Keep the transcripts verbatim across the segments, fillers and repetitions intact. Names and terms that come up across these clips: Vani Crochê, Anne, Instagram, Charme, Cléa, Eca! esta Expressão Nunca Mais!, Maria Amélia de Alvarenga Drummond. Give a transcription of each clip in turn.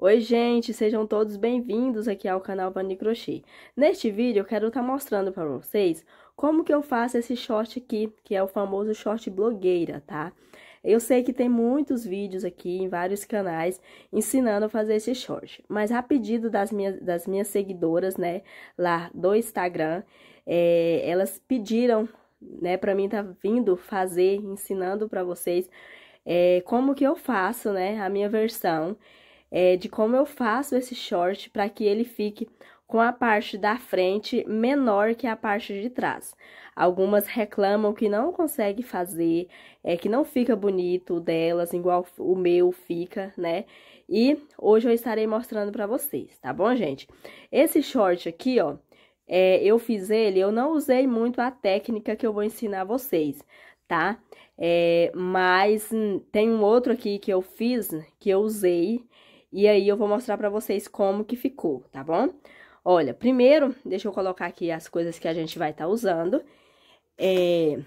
Oi gente, sejam todos bem-vindos aqui ao canal Vani Crochê. Neste vídeo eu quero estar tá mostrando para vocês como que eu faço esse short aqui, que é o famoso short blogueira, tá? Eu sei que tem muitos vídeos aqui em vários canais ensinando a fazer esse short, mas a pedido das minhas, das minhas seguidoras, né, lá do Instagram, é, elas pediram, né, pra mim tá vindo fazer, ensinando pra vocês é, como que eu faço, né, a minha versão. É, de como eu faço esse short para que ele fique com a parte da frente menor que a parte de trás. Algumas reclamam que não consegue fazer, é, que não fica bonito delas, igual o meu fica, né? E hoje eu estarei mostrando para vocês, tá bom, gente? Esse short aqui, ó, é, eu fiz ele, eu não usei muito a técnica que eu vou ensinar vocês, tá? É, mas tem um outro aqui que eu fiz, que eu usei, e aí eu vou mostrar pra vocês como que ficou, tá bom? Olha, primeiro, deixa eu colocar aqui as coisas que a gente vai estar tá usando. É,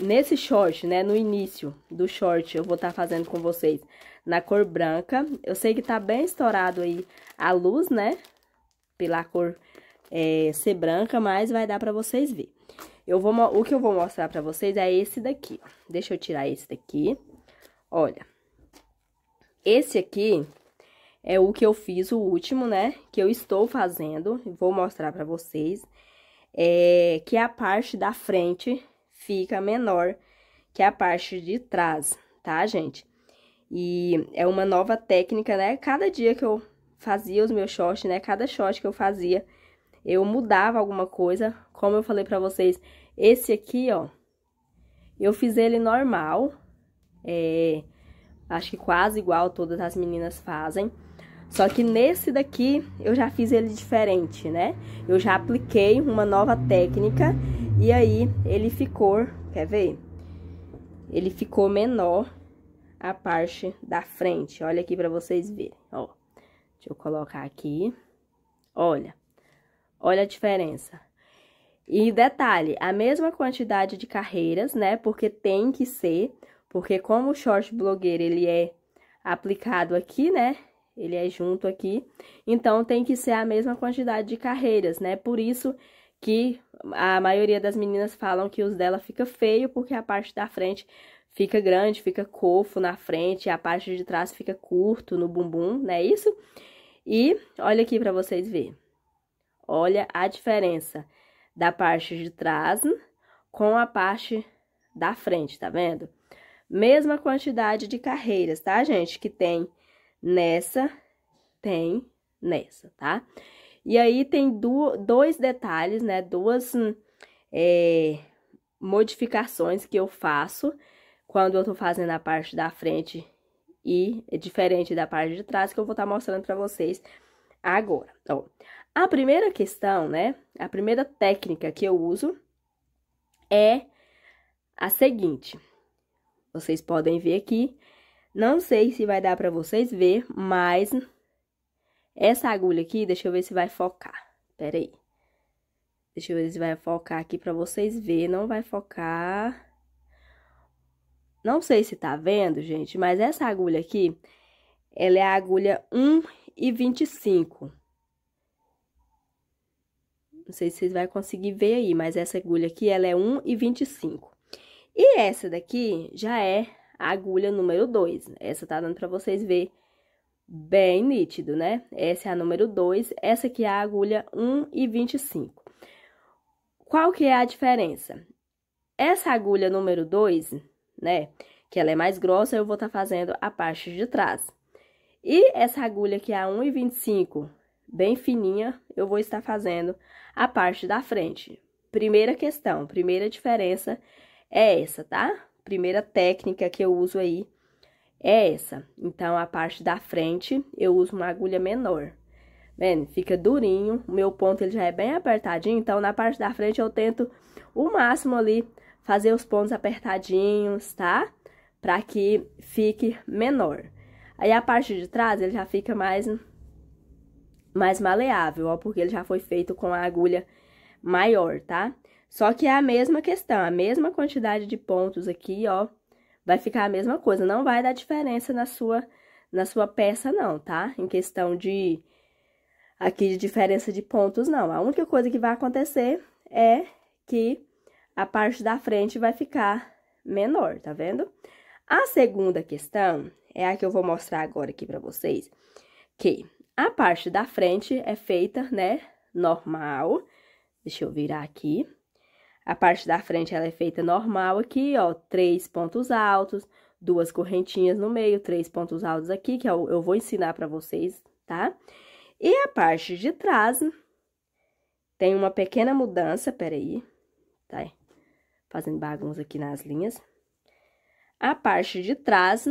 nesse short, né, no início do short, eu vou estar tá fazendo com vocês na cor branca. Eu sei que tá bem estourado aí a luz, né, pela cor é, ser branca, mas vai dar pra vocês ver. Eu vou, o que eu vou mostrar pra vocês é esse daqui, ó. Deixa eu tirar esse daqui. Olha, esse aqui... é o que eu fiz, o último, né? Que eu estou fazendo, vou mostrar pra vocês. É que a parte da frente fica menor que a parte de trás, tá, gente? E é uma nova técnica, né? Cada dia que eu fazia os meus shorts, né? Cada short que eu fazia, eu mudava alguma coisa. Como eu falei pra vocês, esse aqui, ó, eu fiz ele normal. É, acho que quase igual todas as meninas fazem. Só que nesse daqui eu já fiz ele diferente, né? Eu já apliquei uma nova técnica e aí ele ficou, quer ver? Ele ficou menor a parte da frente. Olha aqui pra vocês verem, ó. Deixa eu colocar aqui. Olha, olha a diferença. E detalhe, a mesma quantidade de carreiras, né? Porque tem que ser, porque como o short blogueiro ele é aplicado aqui, né? Ele é junto aqui, então tem que ser a mesma quantidade de carreiras, né? Por isso que a maioria das meninas falam que os dela fica feio, porque a parte da frente fica grande, fica cofo na frente, a parte de trás fica curto no bumbum, né? Isso. E olha aqui para vocês verem. Olha a diferença da parte de trás com a parte da frente, tá vendo? Mesma quantidade de carreiras, tá, gente? Que tem nessa, tem nessa, tá? E aí, tem do, dois detalhes, né? Duas é, modificações que eu faço quando eu tô fazendo a parte da frente e é diferente da parte de trás, que eu vou estar tá mostrando pra vocês agora. Então, a primeira questão, né? A primeira técnica que eu uso é a seguinte... Vocês podem ver aqui, não sei se vai dar pra vocês ver, mas essa agulha aqui, deixa eu ver se vai focar, pera aí. Deixa eu ver se vai focar aqui pra vocês verem, não vai focar. Não sei se tá vendo, gente, mas essa agulha aqui, ela é a agulha um e vinte e cinco. Não sei se vocês vão conseguir ver aí, mas essa agulha aqui, ela é um e vinte e cinco. E essa daqui já é a agulha número dois. Essa tá dando pra vocês ver bem nítido, né? Essa é a número dois, essa aqui é a agulha um e vinte e cinco. Qual que é a diferença? Essa agulha número dois, né? Que ela é mais grossa, eu vou tá fazendo a parte de trás. E essa agulha que é a um e vinte e cinco, bem fininha, eu vou estar fazendo a parte da frente. Primeira questão, primeira diferença... é essa, tá? Primeira técnica que eu uso aí é essa. Então, a parte da frente, eu uso uma agulha menor. Vendo? Fica durinho, o meu ponto ele já é bem apertadinho, então, na parte da frente, eu tento o máximo ali fazer os pontos apertadinhos, tá? Pra que fique menor. Aí, a parte de trás, ele já fica mais, mais maleável, ó, porque ele já foi feito com a agulha maior, tá? Só que é a mesma questão, a mesma quantidade de pontos aqui, ó, vai ficar a mesma coisa, não vai dar diferença na sua, na sua peça não, tá? Em questão de, aqui, de diferença de pontos, não. A única coisa que vai acontecer é que a parte da frente vai ficar menor, tá vendo? A segunda questão é a que eu vou mostrar agora aqui pra vocês, que a parte da frente é feita, né, normal. Deixa eu virar aqui. A parte da frente, ela é feita normal aqui, ó, três pontos altos, duas correntinhas no meio, três pontos altos aqui, que eu, eu vou ensinar pra vocês, tá? E a parte de trás tem uma pequena mudança, peraí, tá? Fazendo bagunça aqui nas linhas. A parte de trás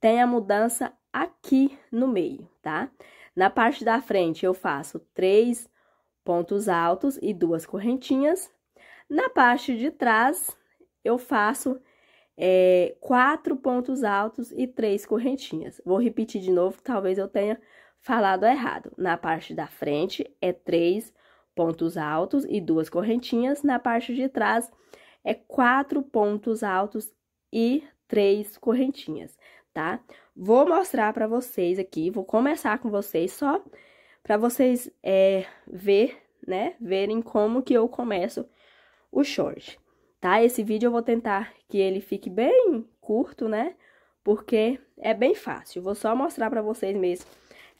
tem a mudança aqui no meio, tá? Na parte da frente, eu faço três pontos altos e duas correntinhas. Na parte de trás, eu faço é, quatro pontos altos e três correntinhas. Vou repetir de novo, talvez eu tenha falado errado. Na parte da frente, é três pontos altos e duas correntinhas. Na parte de trás, é quatro pontos altos e três correntinhas, tá? Vou mostrar pra vocês aqui, vou começar com vocês só pra vocês é, ver, né, verem como que eu começo o short, tá? Esse vídeo eu vou tentar que ele fique bem curto, né, porque é bem fácil. Vou só mostrar pra vocês mesmo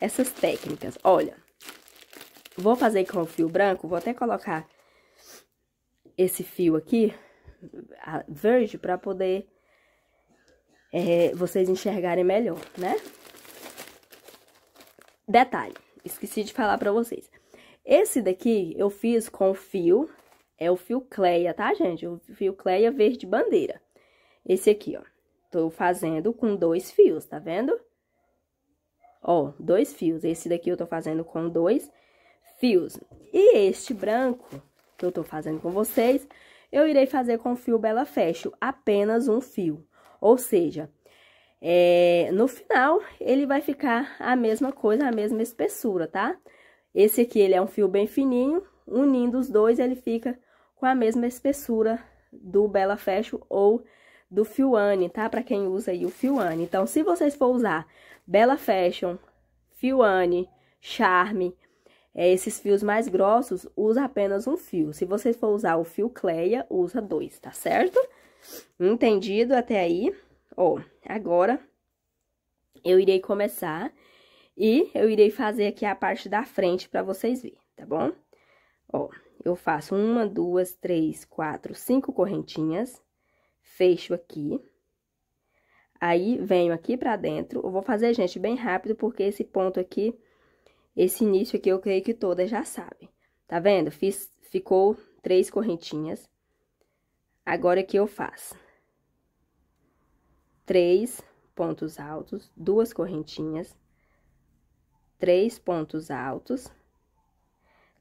essas técnicas. Olha, vou fazer com o fio branco, vou até colocar esse fio aqui, verde, pra poder... É, vocês enxergarem melhor, né? Detalhe, esqueci de falar pra vocês. Esse daqui eu fiz com fio, é o fio Cléa, tá, gente? O fio Cléa verde bandeira. Esse aqui, ó, tô fazendo com dois fios, tá vendo? Ó, dois fios. Esse daqui eu tô fazendo com dois fios. E este branco que eu tô fazendo com vocês, eu irei fazer com fio Bella Fecho, apenas um fio. Ou seja, é, no final, ele vai ficar a mesma coisa, a mesma espessura, tá? Esse aqui, ele é um fio bem fininho, unindo os dois, ele fica com a mesma espessura do Bella Fecho ou do fio Anne, tá? Pra quem usa aí o fio Anne. Então, se vocês for usar Bella Fecho, fio Anne, Charme, é, esses fios mais grossos, usa apenas um fio. Se vocês for usar o fio Cléa, usa dois, tá certo? Entendido até aí? Ó, agora eu irei começar e eu irei fazer aqui a parte da frente pra vocês verem, tá bom? Ó, eu faço uma, duas, três, quatro, cinco correntinhas, fecho aqui, aí venho aqui pra dentro. Eu vou fazer, gente, bem rápido, porque esse ponto aqui, esse início aqui, eu creio que todas já sabem, tá vendo? Fiz, ficou três correntinhas. Agora que eu faço três pontos altos, duas correntinhas, três pontos altos.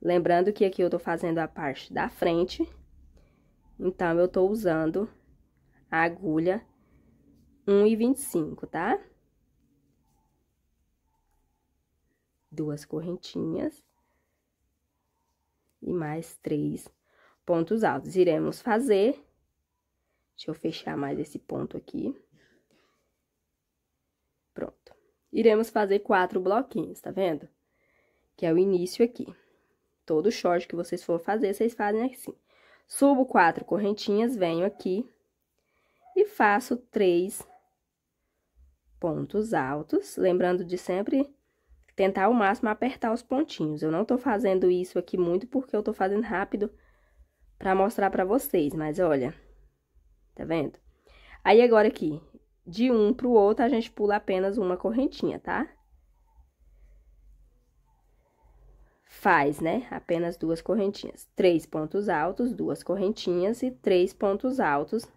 Lembrando que aqui eu tô fazendo a parte da frente, então eu tô usando a agulha um e vinte e cinco, tá? Duas correntinhas e mais três pontos altos. Iremos fazer. Deixa eu fechar mais esse ponto aqui. Pronto. Iremos fazer quatro bloquinhos, tá vendo? Que é o início aqui. Todo short que vocês for fazer, vocês fazem assim. Subo quatro correntinhas, venho aqui e faço três pontos altos. Lembrando de sempre tentar ao máximo apertar os pontinhos. Eu não tô fazendo isso aqui muito, porque eu tô fazendo rápido pra mostrar pra vocês, mas olha, tá vendo? Aí, agora aqui, de um pro outro, a gente pula apenas uma correntinha, tá? Faz, né? Apenas duas correntinhas. Três pontos altos, duas correntinhas e três pontos altos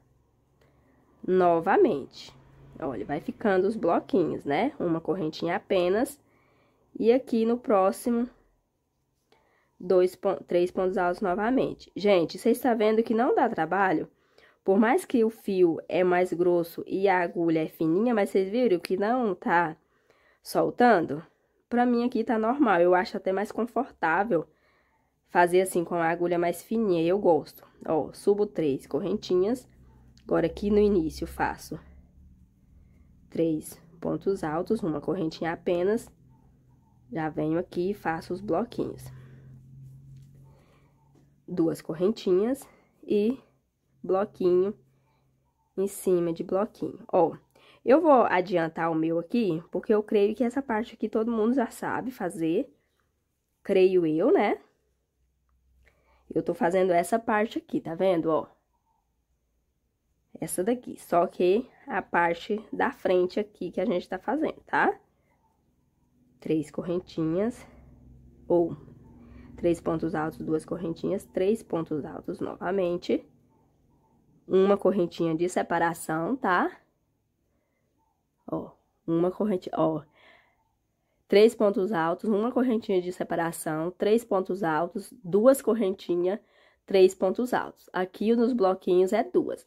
novamente. Olha, vai ficando os bloquinhos, né? Uma correntinha apenas. E aqui no próximo... Dois pontos, três pontos altos novamente. Gente, vocês estão vendo que não dá trabalho? Por mais que o fio é mais grosso e a agulha é fininha, mas vocês viram que não tá soltando? Pra mim aqui tá normal, eu acho até mais confortável fazer assim com a agulha mais fininha, eu gosto. Ó, subo três correntinhas, agora aqui no início faço três pontos altos, uma correntinha apenas, já venho aqui e faço os bloquinhos. Duas correntinhas e bloquinho em cima de bloquinho. Ó, eu vou adiantar o meu aqui, porque eu creio que essa parte aqui todo mundo já sabe fazer, creio eu, né? Eu tô fazendo essa parte aqui, tá vendo, ó? Essa daqui, só que a parte da frente aqui que a gente tá fazendo, tá? Três correntinhas, ou três pontos altos, duas correntinhas, três pontos altos novamente. Uma correntinha de separação, tá? Ó, uma correntinha, ó. Três pontos altos, uma correntinha de separação, três pontos altos, duas correntinhas, três pontos altos. Aqui nos bloquinhos é duas.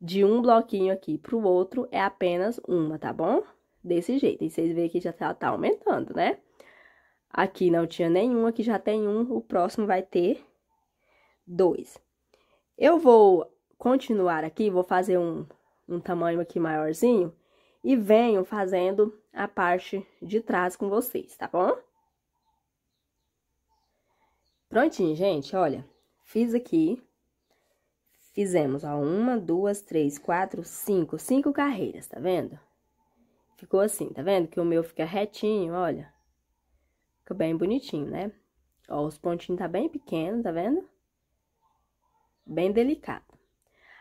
De um bloquinho aqui pro outro é apenas uma, tá bom? Desse jeito. E vocês veem que já tá, tá aumentando, né? Aqui não tinha nenhum, aqui já tem um, o próximo vai ter dois. Eu vou continuar aqui, vou fazer um, um tamanho aqui maiorzinho e venho fazendo a parte de trás com vocês, tá bom? Prontinho, gente, olha, fiz aqui... Fizemos, ó, uma, duas, três, quatro, cinco, cinco carreiras, tá vendo? Ficou assim, tá vendo? Que o meu fica retinho, olha. Fica bem bonitinho, né? Ó, os pontinhos tá bem pequeno, tá vendo? Bem delicado.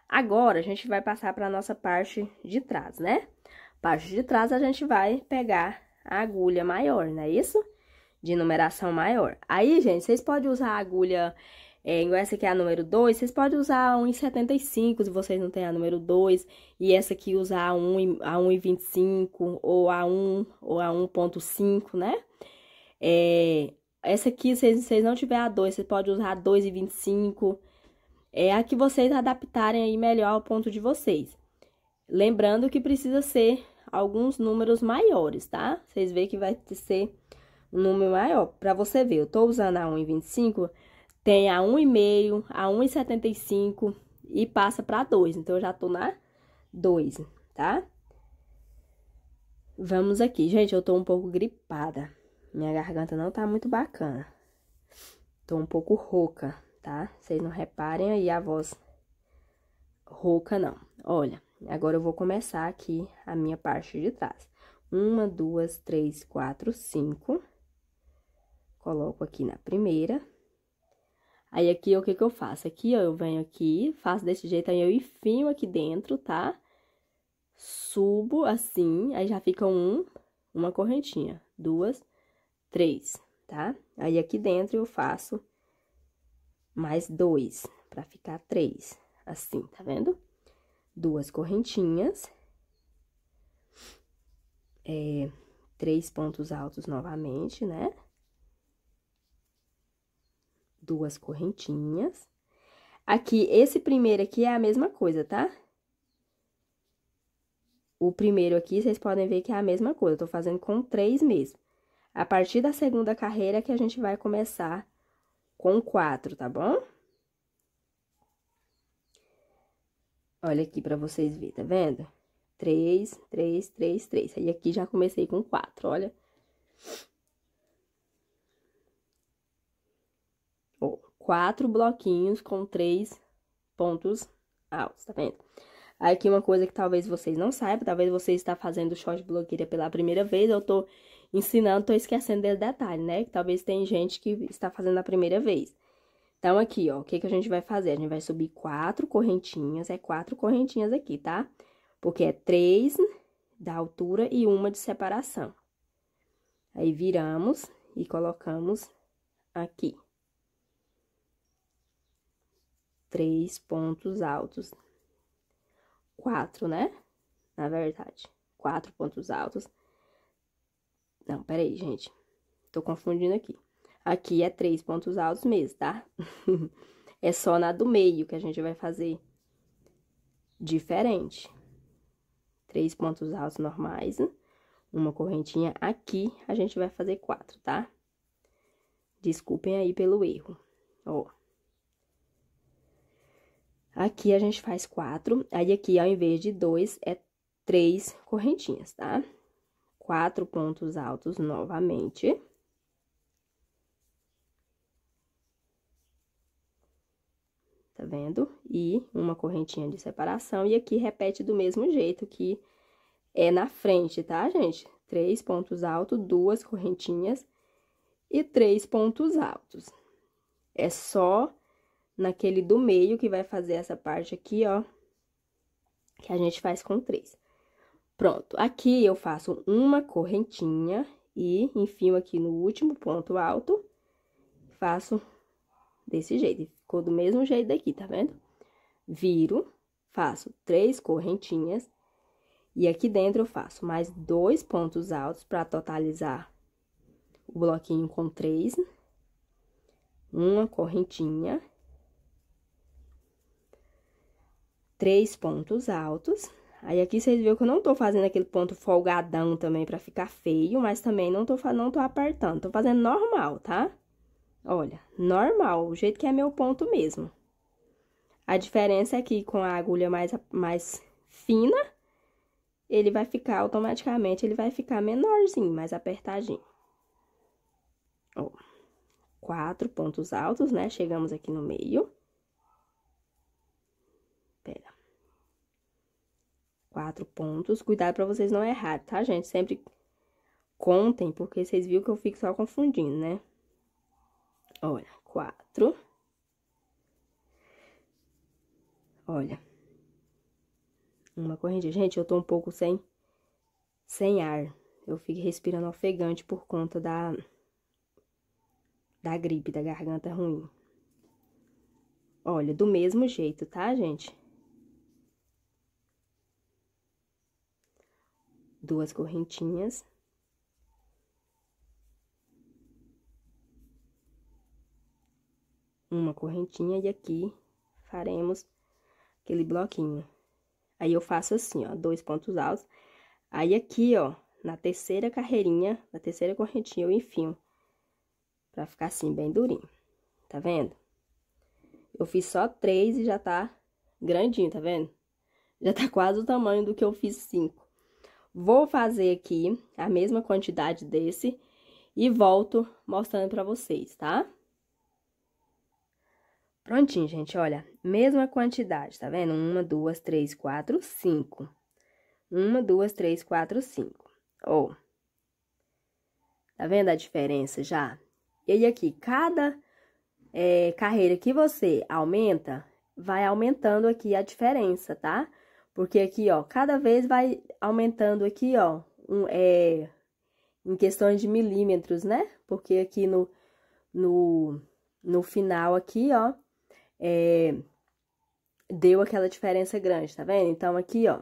Agora, a gente vai passar pra nossa parte de trás, né? Parte de trás, a gente vai pegar a agulha maior, não é isso? De numeração maior. Aí, gente, vocês podem usar a agulha... É, essa aqui é a número dois, vocês podem usar a um e setenta e cinco se vocês não têm a número dois, e essa aqui usar a um e vinte e cinco ou a um ou a um ponto cinco, né? É, essa aqui, se vocês não tiver a dois, vocês podem usar a dois e vinte e cinco, é a que vocês adaptarem aí melhor ao ponto de vocês. Lembrando que precisa ser alguns números maiores, tá? Vocês veem que vai ser um número maior. Pra você ver, eu tô usando a um e vinte e cinco... Tem a um e meio, a um e setenta e cinco e passa pra dois. Então, eu já tô na dois, tá? Vamos aqui. Gente, eu tô um pouco gripada. Minha garganta não tá muito bacana. Tô um pouco rouca, tá? Vocês não reparem aí a voz rouca, não. Olha, agora eu vou começar aqui a minha parte de trás. Uma, duas, três, quatro, cinco. Coloco aqui na primeira. Aí, aqui, o que que eu faço? Aqui, ó, eu venho aqui, faço desse jeito, aí eu enfio aqui dentro, tá? Subo, assim, aí já fica um, uma correntinha, duas, três, tá? Aí, aqui dentro, eu faço mais dois, pra ficar três, assim, tá vendo? Duas correntinhas, é, três pontos altos novamente, né? Duas correntinhas. Aqui, esse primeiro aqui é a mesma coisa, tá? O primeiro aqui, vocês podem ver que é a mesma coisa. Eu tô fazendo com três mesmo. A partir da segunda carreira que a gente vai começar com quatro, tá bom? Olha aqui pra vocês verem, tá vendo? Três, três, três, três. Aí, aqui já comecei com quatro, olha. Quatro bloquinhos com três pontos altos, tá vendo? Aqui uma coisa que talvez vocês não saibam, talvez você está fazendo short blogueira pela primeira vez, eu tô ensinando, tô esquecendo desse detalhe, né? Que talvez tem gente que está fazendo a primeira vez. Então, aqui, ó, o que que a gente vai fazer? A gente vai subir quatro correntinhas, é quatro correntinhas aqui, tá? Porque é três da altura e uma de separação. Aí, viramos e colocamos aqui. Três pontos altos, quatro, né? Na verdade, quatro pontos altos. Não, peraí, gente, tô confundindo aqui. Aqui é três pontos altos mesmo, tá? É só na do meio que a gente vai fazer diferente. Três pontos altos normais, uma correntinha aqui, a gente vai fazer quatro, tá? Desculpem aí pelo erro, ó. Aqui, a gente faz quatro, aí aqui, ao invés de dois, é três correntinhas, tá? quatro pontos altos novamente. Tá vendo? E uma correntinha de separação. E aqui repete do mesmo jeito que é na frente, tá, gente? Três pontos altos, duas correntinhas e três pontos altos. É só naquele do meio que vai fazer essa parte aqui, ó, que a gente faz com três. Pronto. Aqui eu faço uma correntinha e enfio aqui no último ponto alto, faço desse jeito. Ficou do mesmo jeito daqui, tá vendo? Viro, faço três correntinhas e aqui dentro eu faço mais dois pontos altos para totalizar o bloquinho com três. Uma correntinha, três pontos altos. Aí, aqui vocês viram que eu não tô fazendo aquele ponto folgadão também pra ficar feio, mas também não tô, não tô apertando, tô fazendo normal, tá? Olha, normal, o jeito que é meu ponto mesmo. A diferença é que com a agulha mais, mais fina, ele vai ficar, automaticamente, ele vai ficar menorzinho, mais apertadinho. Ó, quatro pontos altos, né? Chegamos aqui no meio. Pera. Quatro pontos, cuidado pra vocês não errar, tá, gente? Sempre contem, porque vocês viram que eu fico só confundindo, né? Olha, quatro. Olha. Uma correntinha. Gente, eu tô um pouco sem, sem ar. Eu fico respirando ofegante por conta da, da gripe, da garganta ruim. Olha, do mesmo jeito, tá, gente? Duas correntinhas. Uma correntinha e aqui faremos aquele bloquinho. Aí, eu faço assim, ó, dois pontos altos. Aí, aqui, ó, na terceira carreirinha, na terceira correntinha, eu enfio. Pra ficar assim, bem durinho. Tá vendo? Eu fiz só três e já tá grandinho, tá vendo? Já tá quase o tamanho do que eu fiz cinco. Vou fazer aqui a mesma quantidade desse e volto mostrando pra vocês, tá? Prontinho, gente, olha, mesma quantidade, tá vendo? Uma, duas, três, quatro, cinco. Uma, duas, três, quatro, cinco. Ó, tá vendo a diferença já? E aí, aqui, cada é, carreira que você aumenta, vai aumentando aqui a diferença, tá? Porque aqui, ó, cada vez vai aumentando aqui, ó, um, é, em questões de milímetros, né? Porque aqui no, no, no final aqui, ó, é, deu aquela diferença grande, tá vendo? Então, aqui, ó,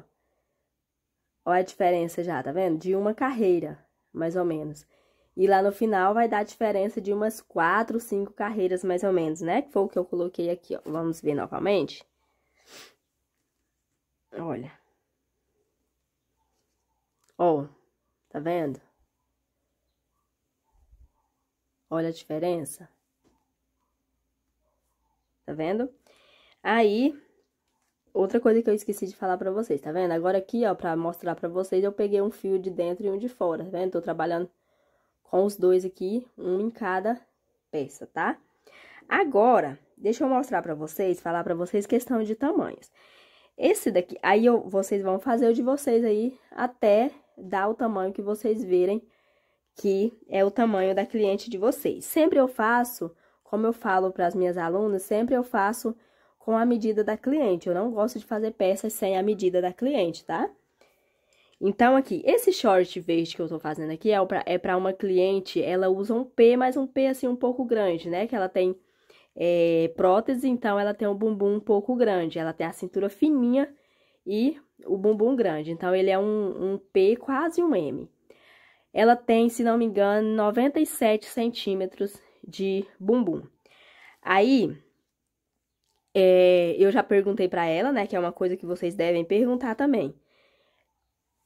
ó a diferença já, tá vendo? De uma carreira, mais ou menos. E lá no final vai dar a diferença de umas quatro, cinco carreiras, mais ou menos, né? Que foi o que eu coloquei aqui, ó. Vamos ver novamente. Olha. Ó, tá vendo? Olha a diferença. Tá vendo? Aí, outra coisa que eu esqueci de falar pra vocês, tá vendo? Agora aqui, ó, pra mostrar pra vocês, eu peguei um fio de dentro e um de fora, tá vendo? Tô trabalhando com os dois aqui, um em cada peça, tá? Agora, deixa eu mostrar pra vocês, falar pra vocês questão de tamanhos. Esse daqui, aí eu, vocês vão fazer o de vocês aí até dar o tamanho que vocês verem que é o tamanho da cliente de vocês. Sempre eu faço, como eu falo para as minhas alunas, sempre eu faço com a medida da cliente. Eu não gosto de fazer peças sem a medida da cliente, tá? Então, aqui, esse short verde que eu tô fazendo aqui é pra, é pra uma cliente, ela usa um P, mas um P, assim, um pouco grande, né? Que ela tem... É, prótese, então ela tem um bumbum um pouco grande, ela tem a cintura fininha e o bumbum grande, então ele é um, um P, quase um M. Ela tem, se não me engano, noventa e sete centímetros de bumbum. Aí, é, eu já perguntei pra ela, né, que é uma coisa que vocês devem perguntar também,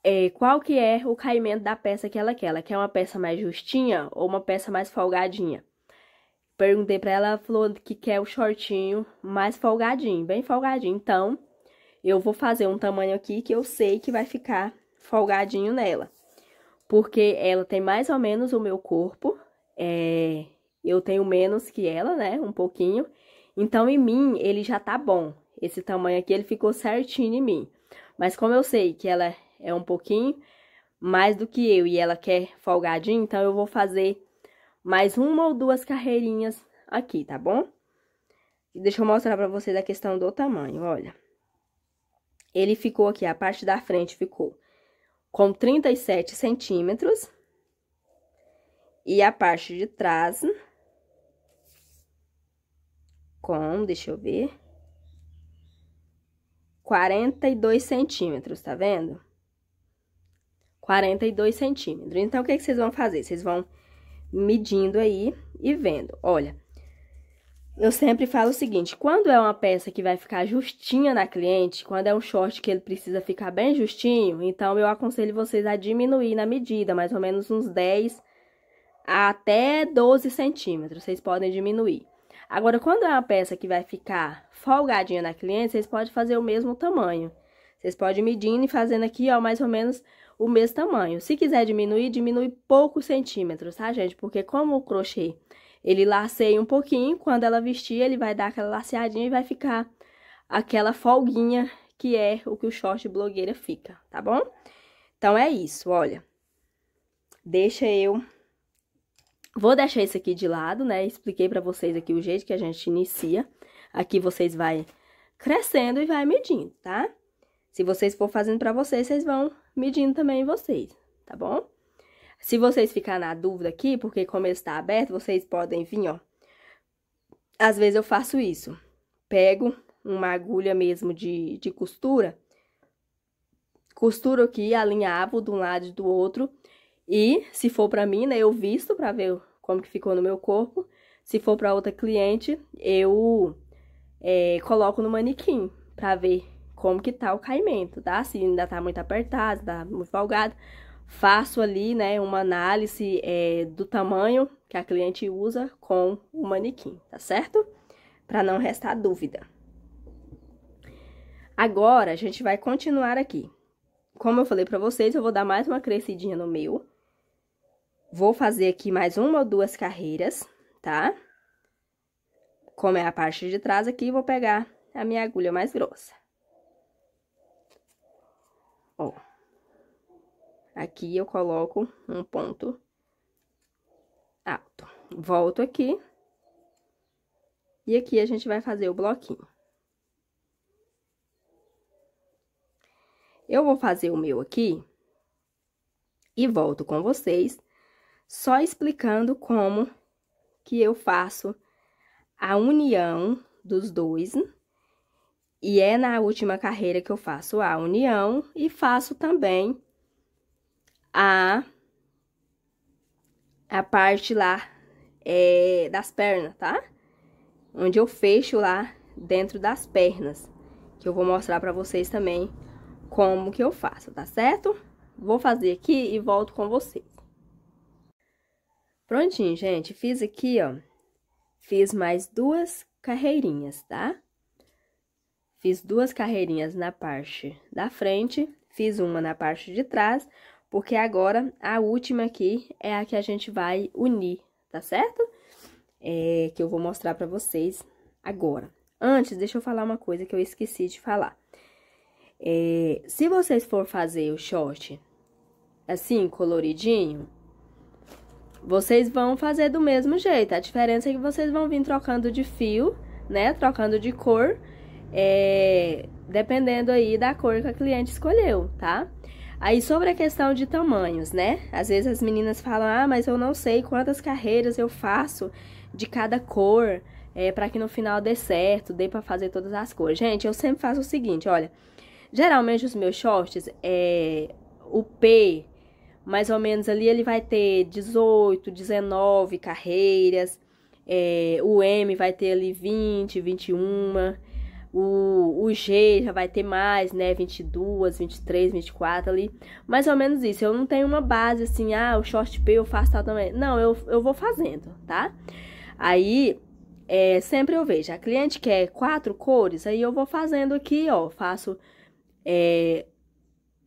é, qual que é o caimento da peça que ela quer, ela quer uma peça mais justinha ou uma peça mais folgadinha? Perguntei pra ela, ela falou que quer o shortinho mais folgadinho, bem folgadinho. Então, eu vou fazer um tamanho aqui que eu sei que vai ficar folgadinho nela. porque ela tem mais ou menos o meu corpo, é, eu tenho menos que ela, né, um pouquinho. Então, em mim, ele já tá bom. Esse tamanho aqui, ele ficou certinho em mim. Mas como eu sei que ela é um pouquinho mais do que eu e ela quer folgadinho, então eu vou fazer mais uma ou duas carreirinhas aqui, tá bom? Deixa eu mostrar pra vocês a questão do tamanho, olha. Ele ficou aqui, a parte da frente ficou com trinta e sete centímetros. E a parte de trás com, deixa eu ver, quarenta e dois centímetros, tá vendo? quarenta e dois centímetros. Então, o que é que vocês vão fazer? Vocês vão medindo aí e vendo. Olha, eu sempre falo o seguinte, quando é uma peça que vai ficar justinha na cliente, quando é um short que ele precisa ficar bem justinho, então eu aconselho vocês a diminuir na medida, mais ou menos uns dez até doze centímetros, vocês podem diminuir. Agora, quando é uma peça que vai ficar folgadinha na cliente, vocês podem fazer o mesmo tamanho. Vocês podem ir medindo e fazendo aqui, ó, mais ou menos o mesmo tamanho. Se quiser diminuir, diminui poucos centímetros, tá, gente? Porque como o crochê, ele laceia um pouquinho, quando ela vestir, ele vai dar aquela laceadinha e vai ficar aquela folguinha que é o que o short blogueira fica, tá bom? Então, é isso, olha. Deixa eu... Vou deixar isso aqui de lado, né? Expliquei pra vocês aqui o jeito que a gente inicia. Aqui vocês vai crescendo e vai medindo, tá? Se vocês for fazendo pra vocês, vocês vão medindo também vocês, tá bom? Se vocês ficarem na dúvida aqui, porque como está aberto, vocês podem vir, ó. Às vezes eu faço isso. Pego uma agulha mesmo de, de costura. Costuro aqui, alinhavo de um lado e do outro. E se for pra mim, né, eu visto pra ver como que ficou no meu corpo. Se for pra outra cliente, eu é, coloco no manequim pra ver como que tá o caimento, tá? Se ainda tá muito apertado, tá muito folgado. Faço ali, né, uma análise é, do tamanho que a cliente usa com o manequim, tá certo? Pra não restar dúvida. Agora, a gente vai continuar aqui. Como eu falei pra vocês, eu vou dar mais uma crescidinha no meu. Vou fazer aqui mais uma ou duas carreiras, tá? Como é a parte de trás aqui, vou pegar a minha agulha mais grossa. Ó. Aqui eu coloco um ponto alto. Volto aqui. E aqui a gente vai fazer o bloquinho. Eu vou fazer o meu aqui. E volto com vocês. Só explicando como que eu faço a união dos dois. E é na última carreira que eu faço a união e faço também a, a parte lá é, das pernas, tá? Onde eu fecho lá dentro das pernas, que eu vou mostrar pra vocês também como que eu faço, tá certo? Vou fazer aqui e volto com vocês. Prontinho, gente, fiz aqui, ó, fiz mais duas carreirinhas, tá? Fiz duas carreirinhas na parte da frente, fiz uma na parte de trás, porque agora a última aqui é a que a gente vai unir, tá certo? É, que eu vou mostrar pra vocês agora. Antes, deixa eu falar uma coisa que eu esqueci de falar. É, se vocês for fazer o short assim, coloridinho, vocês vão fazer do mesmo jeito. A diferença é que vocês vão vir trocando de fio, né? Trocando de cor, é, dependendo aí da cor que a cliente escolheu, tá? Aí, sobre a questão de tamanhos, né? Às vezes as meninas falam, ah, mas eu não sei quantas carreiras eu faço de cada cor, é, pra que no final dê certo, dê pra fazer todas as cores. Gente, eu sempre faço o seguinte, olha, geralmente os meus shorts, é, o P... mais ou menos ali, ele vai ter dezoito, dezenove carreiras, é, o M vai ter ali vinte, vinte e um, o, o G já vai ter mais, né, vinte e dois, vinte e três, vinte e quatro ali, mais ou menos isso. Eu não tenho uma base assim, ah, o short P eu faço tal também, não, eu, eu vou fazendo, tá? Aí, é, sempre eu vejo, a cliente quer quatro cores, aí eu vou fazendo aqui, ó, faço... É,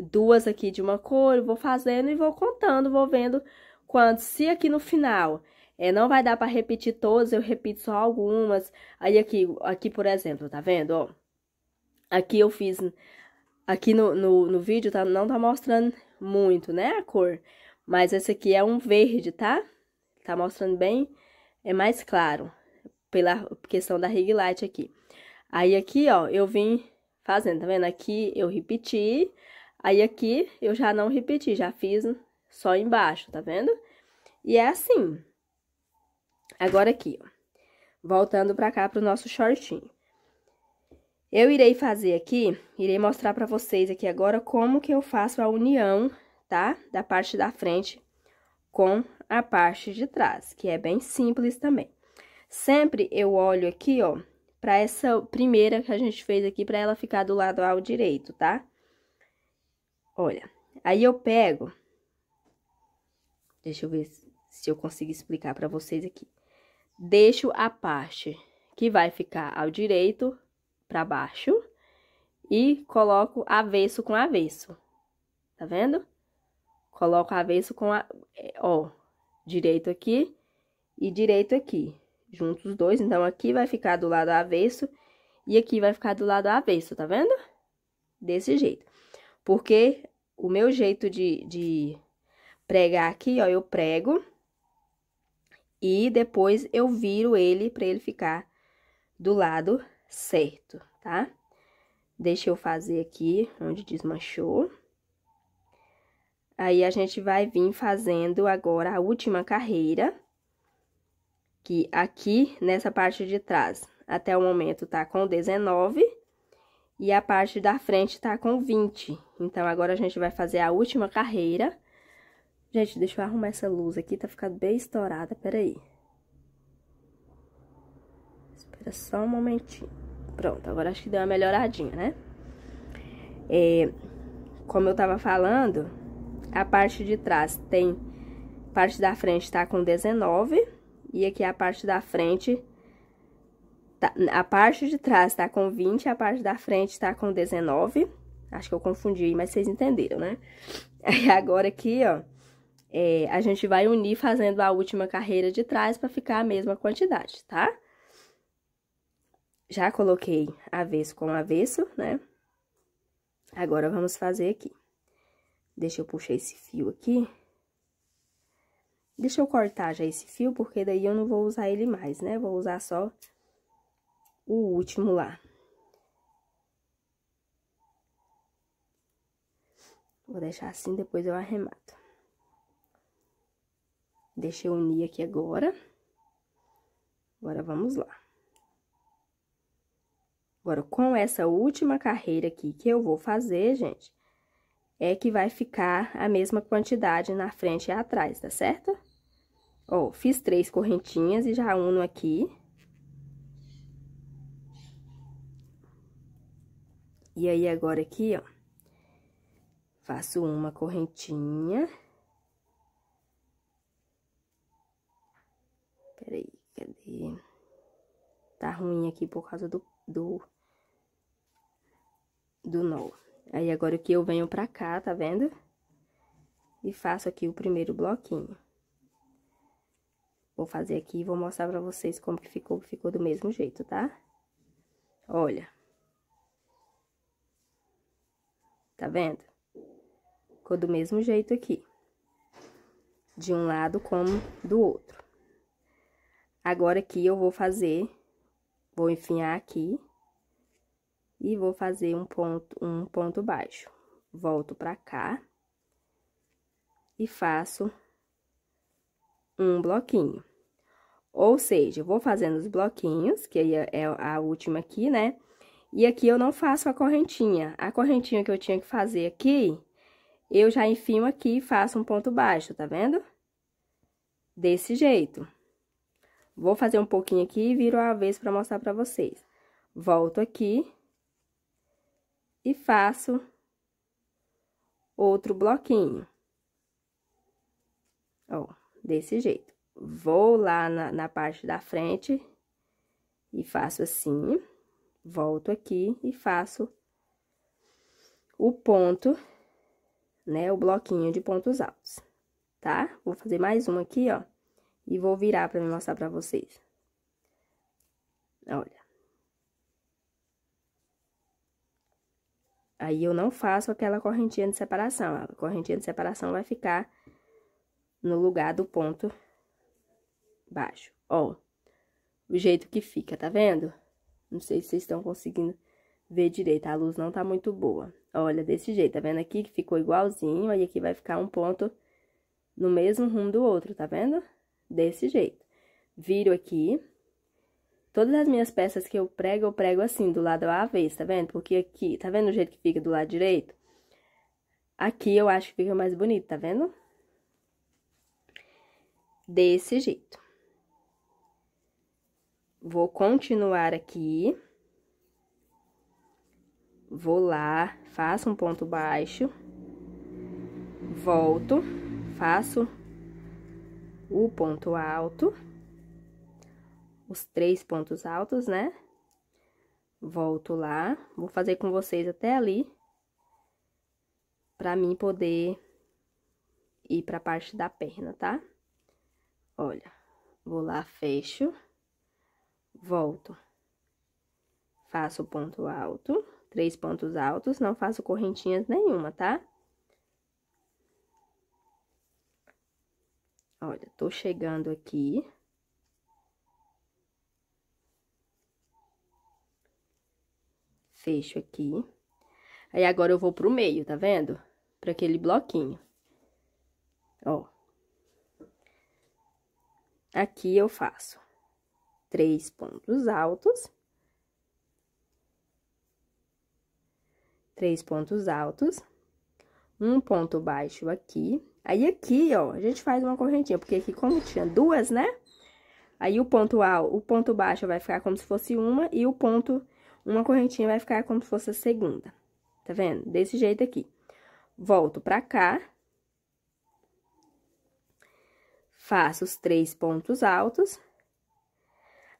duas aqui de uma cor, eu vou fazendo e vou contando, vou vendo quantos. Se aqui no final é, não vai dar para repetir todas, eu repito só algumas. Aí aqui, aqui por exemplo, tá vendo? Ó, aqui eu fiz, aqui no, no, no vídeo tá, não tá mostrando muito, né, a cor. Mas esse aqui é um verde, tá? Tá mostrando bem, é mais claro, pela questão da ring light aqui. Aí aqui, ó, eu vim fazendo, tá vendo? Aqui eu repeti, aí aqui eu já não repeti, já fiz só embaixo, tá vendo? E é assim. Agora aqui, ó, voltando pra cá pro nosso shortinho. Eu irei fazer aqui, irei mostrar pra vocês aqui agora como que eu faço a união, tá? Da parte da frente com a parte de trás, que é bem simples também. Sempre eu olho aqui, ó, pra essa primeira que a gente fez aqui, pra ela ficar do lado ao direito, tá? Olha, aí eu pego... Deixa eu ver se eu consigo explicar pra vocês aqui. Deixo a parte que vai ficar ao direito pra baixo e coloco avesso com avesso, tá vendo? Coloco avesso com, a, ó, direito aqui e direito aqui, juntos os dois. Então, aqui vai ficar do lado avesso e aqui vai ficar do lado avesso, tá vendo? Desse jeito. Porque o meu jeito de, de pregar aqui, ó, eu prego e depois eu viro ele pra ele ficar do lado certo, tá? Deixa eu fazer aqui onde desmanchou. Aí, a gente vai vir fazendo agora a última carreira, que aqui, nessa parte de trás, até o momento, tá com dezenove, e a parte da frente tá com vinte. Então, agora a gente vai fazer a última carreira. Gente, deixa eu arrumar essa luz aqui, tá ficando bem estourada, peraí. Espera só um momentinho. Pronto, agora acho que deu uma melhoradinha, né? É, como eu tava falando... A parte de trás tem... Parte da frente tá com dezenove. E aqui a parte da frente... Tá, a parte de trás tá com vinte. A parte da frente tá com dezenove. Acho que eu confundi, mas vocês entenderam, né? Aí agora aqui, ó... É, a gente vai unir fazendo a última carreira de trás pra ficar a mesma quantidade, tá? Já coloquei avesso com avesso, né? Agora vamos fazer aqui. Deixa eu puxar esse fio aqui. Deixa eu cortar já esse fio, porque daí eu não vou usar ele mais, né? Vou usar só o último lá. Vou deixar assim, depois eu arremato. Deixa eu unir aqui agora. Agora vamos lá. Agora, com essa última carreira aqui que eu vou fazer, gente... É que vai ficar a mesma quantidade na frente e atrás, tá certo? Ó, fiz três correntinhas e já uno aqui. E aí, agora aqui, ó, faço uma correntinha. Peraí, cadê? Tá ruim aqui por causa do... do, do nó. Aí, agora que eu venho pra cá, tá vendo? E faço aqui o primeiro bloquinho. Vou fazer aqui e vou mostrar pra vocês como que ficou. Ficou do mesmo jeito, tá? Olha. Tá vendo? Ficou do mesmo jeito aqui. De um lado como do outro. Agora aqui eu vou fazer... Vou enfiar aqui. E vou fazer um ponto, um ponto baixo. Volto pra cá. E faço um bloquinho. Ou seja, eu vou fazendo os bloquinhos, que aí é a última aqui, né? E aqui eu não faço a correntinha. A correntinha que eu tinha que fazer aqui, eu já enfio aqui e faço um ponto baixo, tá vendo? Desse jeito. Vou fazer um pouquinho aqui e viro a vez pra mostrar pra vocês. Volto aqui. E faço outro bloquinho. Ó, desse jeito. Vou lá na, na parte da frente e faço assim. Volto aqui e faço o ponto né, o bloquinho de pontos altos, tá? Vou fazer mais um aqui, ó, e vou virar pra mostrar pra vocês. Olha. Aí, eu não faço aquela correntinha de separação, a correntinha de separação vai ficar no lugar do ponto baixo, ó. O jeito que fica, tá vendo? Não sei se vocês estão conseguindo ver direito, a luz não tá muito boa. Olha, desse jeito, tá vendo aqui que ficou igualzinho, aí aqui vai ficar um ponto no mesmo rumo do outro, tá vendo? Desse jeito. Viro aqui. Todas as minhas peças que eu prego, eu prego assim, do lado avesso, tá vendo? Porque aqui, tá vendo o jeito que fica do lado direito? Aqui eu acho que fica mais bonito, tá vendo? Desse jeito. Vou continuar aqui. Vou lá, faço um ponto baixo. Volto, faço o ponto alto. Os três pontos altos, né? Volto lá, vou fazer com vocês até ali, pra mim poder ir pra parte da perna, tá? Olha, vou lá, fecho, volto, faço ponto alto, três pontos altos, não faço correntinhas nenhuma, tá? Olha, tô chegando aqui. Fecho aqui. Aí, agora eu vou pro meio, tá vendo? Pra aquele bloquinho. Ó. Aqui eu faço três pontos altos. Três pontos altos. Um ponto baixo aqui. Aí, aqui, ó, a gente faz uma correntinha, porque aqui, como tinha duas, né? Aí, o ponto alto, o ponto baixo vai ficar como se fosse uma, e o ponto... Uma correntinha vai ficar como se fosse a segunda, tá vendo? Desse jeito aqui. Volto pra cá. Faço os três pontos altos.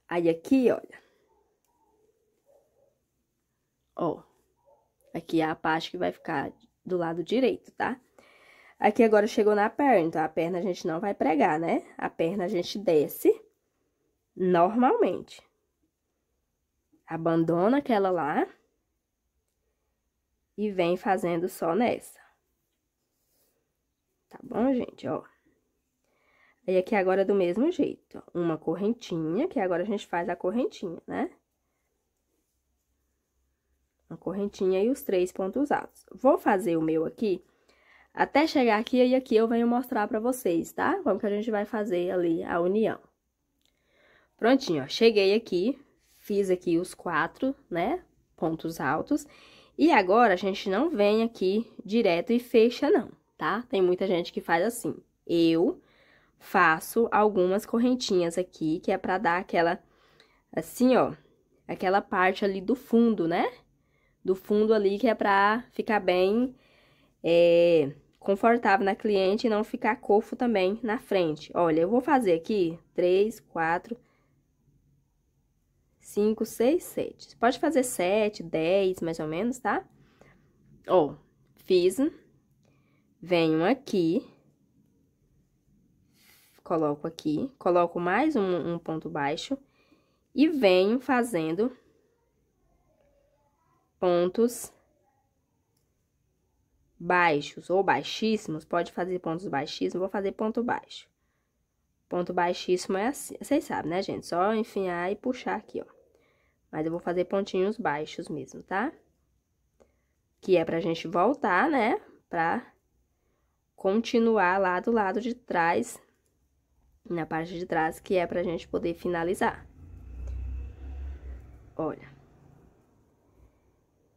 Aí, aqui, olha. Ó. Aqui é a parte que vai ficar do lado direito, tá? Aqui agora chegou na perna, então a perna a gente não vai pregar, né? A perna a gente desce normalmente. Abandona aquela lá e vem fazendo só nessa. Tá bom, gente? Ó. Aí, aqui agora é do mesmo jeito, ó. Uma correntinha, que agora a gente faz a correntinha, né? Uma correntinha e os três pontos altos. Vou fazer o meu aqui, até chegar aqui, e aqui eu venho mostrar pra vocês, tá? Como que a gente vai fazer ali a união. Prontinho, ó. Cheguei aqui. Fiz aqui os quatro, né, pontos altos, e agora a gente não vem aqui direto e fecha não, tá? Tem muita gente que faz assim. Eu faço algumas correntinhas aqui, que é pra dar aquela, assim, ó, aquela parte ali do fundo, né? Do fundo ali, que é pra ficar bem é, confortável na cliente e não ficar cofo também na frente. Olha, eu vou fazer aqui três, quatro... cinco, seis, sete. Pode fazer sete, dez, mais ou menos, tá? Ó, fiz. Venho aqui. Coloco aqui. Coloco mais um, um ponto baixo. E venho fazendo pontos baixos ou baixíssimos. Pode fazer pontos baixíssimos. Vou fazer ponto baixo. Ponto baixíssimo é assim, vocês sabem, né, gente? Só enfiar e puxar aqui, ó. Mas eu vou fazer pontinhos baixos mesmo, tá? Que é pra gente voltar, né? Pra continuar lá do lado de trás, na parte de trás, que é pra gente poder finalizar. Olha.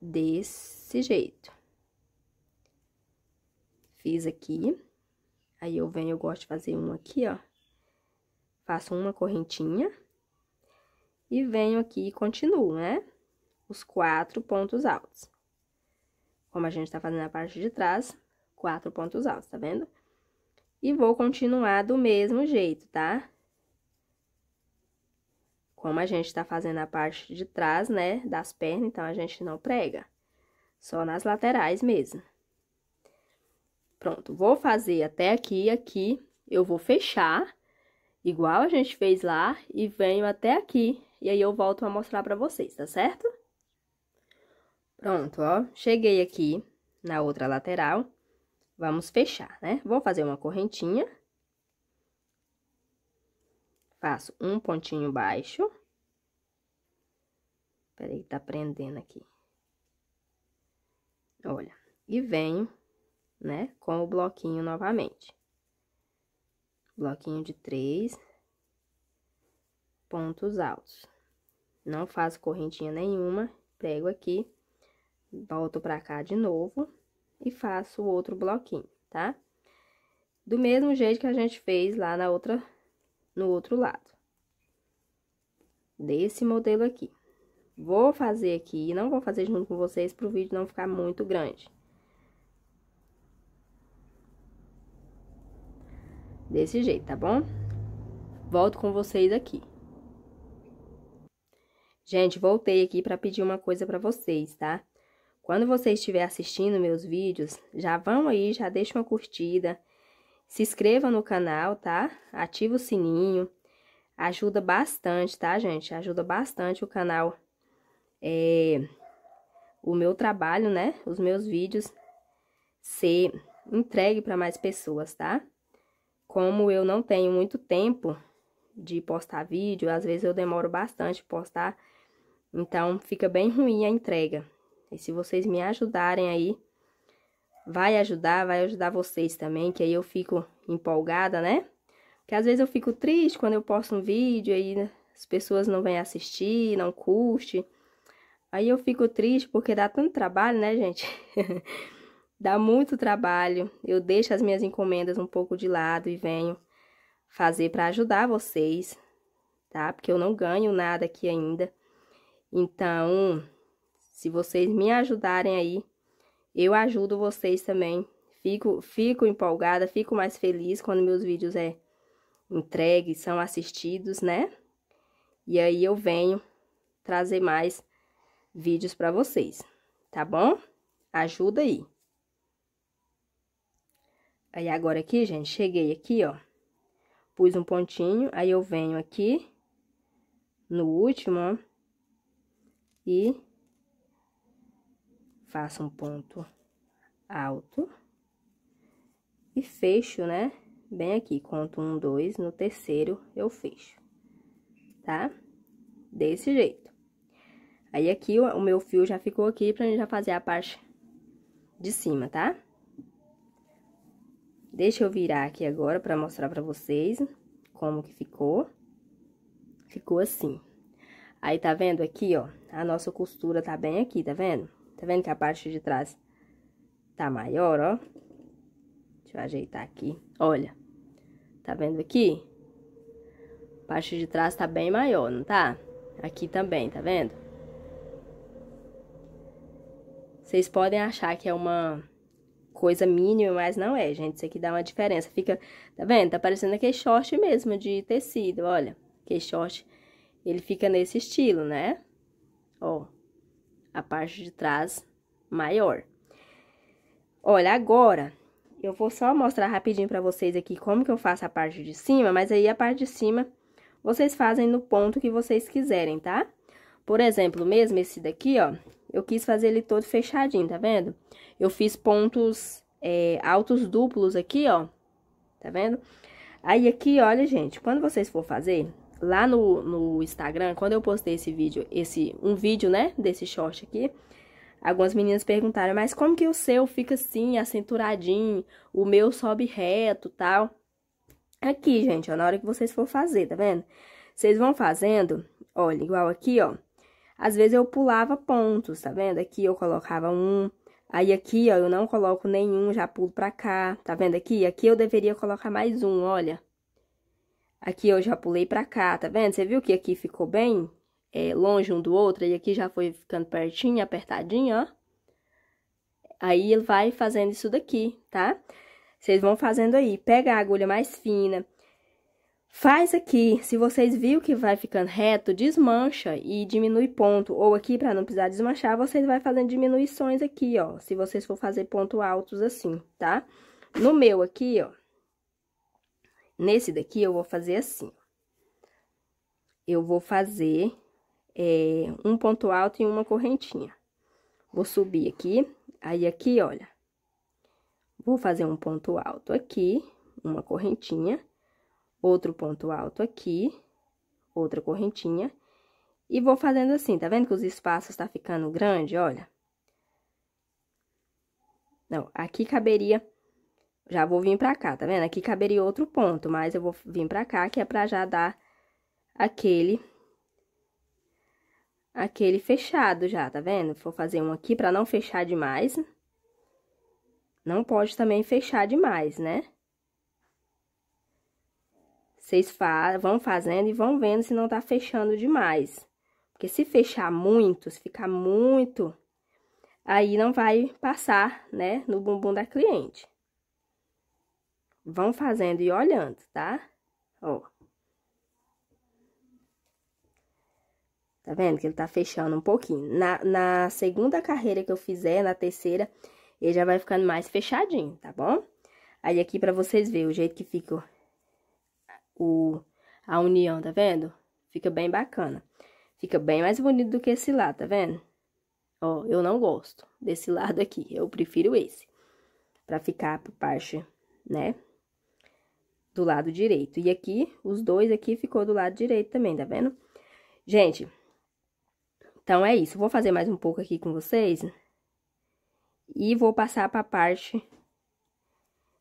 Desse jeito. Fiz aqui. Aí, eu venho, eu gosto de fazer um aqui, ó. Faço uma correntinha e venho aqui e continuo, né? Os quatro pontos altos. Como a gente tá fazendo a parte de trás, quatro pontos altos, tá vendo? E vou continuar do mesmo jeito, tá? Como a gente tá fazendo a parte de trás, né? Das pernas, então a gente não prega. Só nas laterais mesmo. Pronto, vou fazer até aqui, aqui, eu vou fechar, igual a gente fez lá, e venho até aqui, e aí eu volto a mostrar pra vocês, tá certo? Pronto, ó, cheguei aqui na outra lateral, vamos fechar, né? Vou fazer uma correntinha. Faço um pontinho baixo. Peraí, tá prendendo aqui. Olha, e venho, né, com o bloquinho novamente. Bloquinho de três pontos altos. Não faço correntinha nenhuma, pego aqui, volto pra cá de novo e faço o outro bloquinho, tá? Do mesmo jeito que a gente fez lá na outra, no outro lado. Desse modelo aqui. Vou fazer aqui, não vou fazer junto com vocês pro vídeo não ficar muito grande. Desse jeito, tá bom? Volto com vocês aqui. Gente, voltei aqui pra pedir uma coisa pra vocês, tá? Quando você estiver assistindo meus vídeos, já vão aí, já deixa uma curtida, se inscreva no canal, tá? Ativa o sininho, ajuda bastante, tá, gente? Ajuda bastante o canal, é, o meu trabalho, né? Os meus vídeos ser entregue para mais pessoas, tá? Como eu não tenho muito tempo de postar vídeo, às vezes eu demoro bastante postar, então fica bem ruim a entrega. E se vocês me ajudarem aí, vai ajudar, vai ajudar vocês também, que aí eu fico empolgada, né? Porque às vezes eu fico triste quando eu posto um vídeo, aí as pessoas não vêm assistir, não curte. Aí eu fico triste porque dá tanto trabalho, né, gente? Dá muito trabalho, eu deixo as minhas encomendas um pouco de lado e venho fazer pra ajudar vocês, tá? Porque eu não ganho nada aqui ainda, então... Se vocês me ajudarem aí, eu ajudo vocês também. Fico, fico empolgada, fico mais feliz quando meus vídeos é entregue, são assistidos, né? E aí eu venho trazer mais vídeos pra vocês, tá bom? Ajuda aí. Aí agora aqui, gente, cheguei aqui, ó. Pus um pontinho, aí eu venho aqui no último, ó. E... faço um ponto alto e fecho, né? Bem aqui, conto um, dois, no terceiro eu fecho, tá? Desse jeito. Aí aqui o meu fio já ficou aqui pra gente já fazer a parte de cima, tá? Deixa eu virar aqui agora pra mostrar pra vocês como que ficou. Ficou assim. Aí tá vendo aqui, ó, a nossa costura tá bem aqui, tá vendo? Tá vendo que a parte de trás tá maior, ó? Deixa eu ajeitar aqui. Olha, tá vendo aqui? A parte de trás tá bem maior, não tá? Aqui também, tá vendo? Vocês podem achar que é uma coisa mínima, mas não é, gente. Isso aqui dá uma diferença. Fica, tá vendo? Tá parecendo aquele short mesmo de tecido, olha. Aquele short, ele fica nesse estilo, né? Ó. A parte de trás maior. Olha, agora, eu vou só mostrar rapidinho pra vocês aqui como que eu faço a parte de cima, mas aí a parte de cima vocês fazem no ponto que vocês quiserem, tá? Por exemplo, mesmo esse daqui, ó, eu quis fazer ele todo fechadinho, tá vendo? Eu fiz pontos é, altos duplos aqui, ó, tá vendo? Aí aqui, olha, gente, quando vocês for fazer... Lá no, no Instagram, quando eu postei esse vídeo, esse um vídeo, né, desse short aqui, algumas meninas perguntaram, mas como que o seu fica assim, acenturadinho, o meu sobe reto, tal? Aqui, gente, ó, na hora que vocês for fazer, tá vendo? Vocês vão fazendo, olha, igual aqui, ó, às vezes eu pulava pontos, tá vendo? Aqui eu colocava um, aí aqui, ó, eu não coloco nenhum, já pulo pra cá, tá vendo aqui? Aqui eu deveria colocar mais um, olha. Aqui eu já pulei pra cá, tá vendo? Você viu que aqui ficou bem é, longe um do outro, e aqui já foi ficando pertinho, apertadinho, ó. Aí ele vai fazendo isso daqui, tá? Vocês vão fazendo aí, pega a agulha mais fina, faz aqui. Se vocês viram que vai ficando reto, desmancha e diminui ponto. Ou aqui, pra não precisar desmanchar, vocês vão fazendo diminuições aqui, ó. Se vocês for fazer pontos altos assim, tá? No meu aqui, ó, nesse daqui eu vou fazer assim. Eu vou fazer é, um ponto alto e uma correntinha. Vou subir aqui, aí aqui, olha, vou fazer um ponto alto aqui, uma correntinha, outro ponto alto aqui, outra correntinha, e vou fazendo assim, tá vendo que os espaços tá ficando grande, olha? Não, aqui caberia, já vou vir pra cá, tá vendo? Aqui caberia outro ponto, mas eu vou vir pra cá, que é pra já dar aquele... aquele fechado já, tá vendo? Vou fazer um aqui pra não fechar demais. Não pode também fechar demais, né? Vocês fa- vão fazendo e vão vendo se não tá fechando demais. Porque se fechar muito, se ficar muito, aí não vai passar, né? No bumbum da cliente. Vão fazendo e olhando, tá? Ó. Tá vendo que ele tá fechando um pouquinho. Na, na segunda carreira que eu fizer, na terceira, ele já vai ficando mais fechadinho, tá bom? Aí aqui pra vocês verem o jeito que fica o, a união, tá vendo? Fica bem bacana. Fica bem mais bonito do que esse lá, tá vendo? Ó, eu não gosto desse lado aqui, eu prefiro esse. Pra ficar por parte, né? Do lado direito. E aqui, os dois aqui ficou do lado direito também, tá vendo? Gente... Então, é isso. Vou fazer mais um pouco aqui com vocês. E vou passar pra parte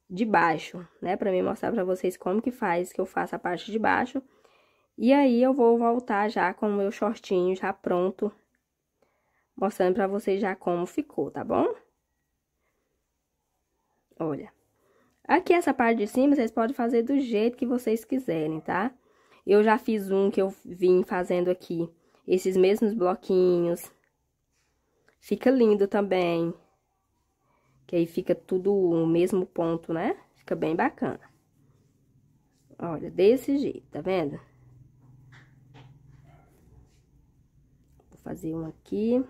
de baixo, né? Pra mim mostrar pra vocês como que faz, que eu faço a parte de baixo. E aí, eu vou voltar já com o meu shortinho já pronto. Mostrando pra vocês já como ficou, tá bom? Olha. Aqui, essa parte de cima, vocês podem fazer do jeito que vocês quiserem, tá? Eu já fiz um que eu vim fazendo aqui. Esses mesmos bloquinhos. Fica lindo também. Que aí fica tudo o mesmo ponto, né? Fica bem bacana. Olha, desse jeito, tá vendo? Vou fazer um aqui.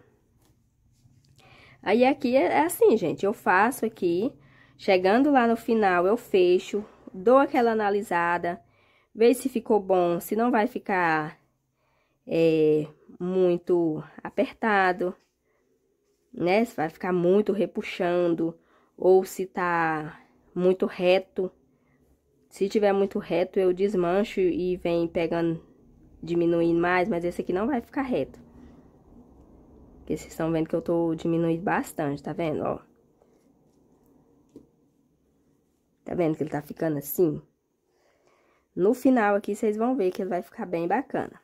Aí, aqui é assim, gente. Eu faço aqui. Chegando lá no final, eu fecho. Dou aquela analisada. Ver se ficou bom, se não vai ficar... É, muito apertado, né? Se vai ficar muito repuxando, ou se tá muito reto. Se tiver muito reto, eu desmancho e vem pegando, diminuindo mais, mas esse aqui não vai ficar reto. Porque vocês estão vendo que eu tô diminuindo bastante, tá vendo? Ó. Tá vendo que ele tá ficando assim? No final aqui, vocês vão ver que ele vai ficar bem bacana.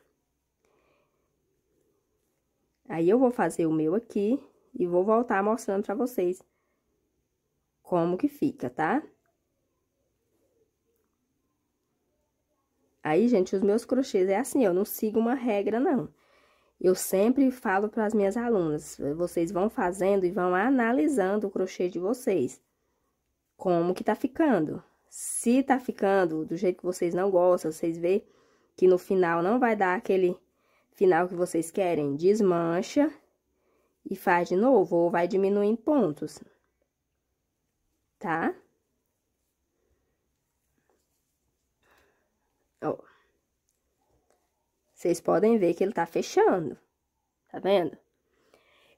Aí, eu vou fazer o meu aqui e vou voltar mostrando pra vocês como que fica, tá? Aí, gente, os meus crochês é assim, eu não sigo uma regra, não. Eu sempre falo pras minhas alunas, vocês vão fazendo e vão analisando o crochê de vocês. Como que tá ficando. Se tá ficando do jeito que vocês não gostam, vocês veem que no final não vai dar aquele... final que vocês querem, desmancha e faz de novo, ou vai diminuindo pontos, tá? Ó, vocês podem ver que ele tá fechando, tá vendo?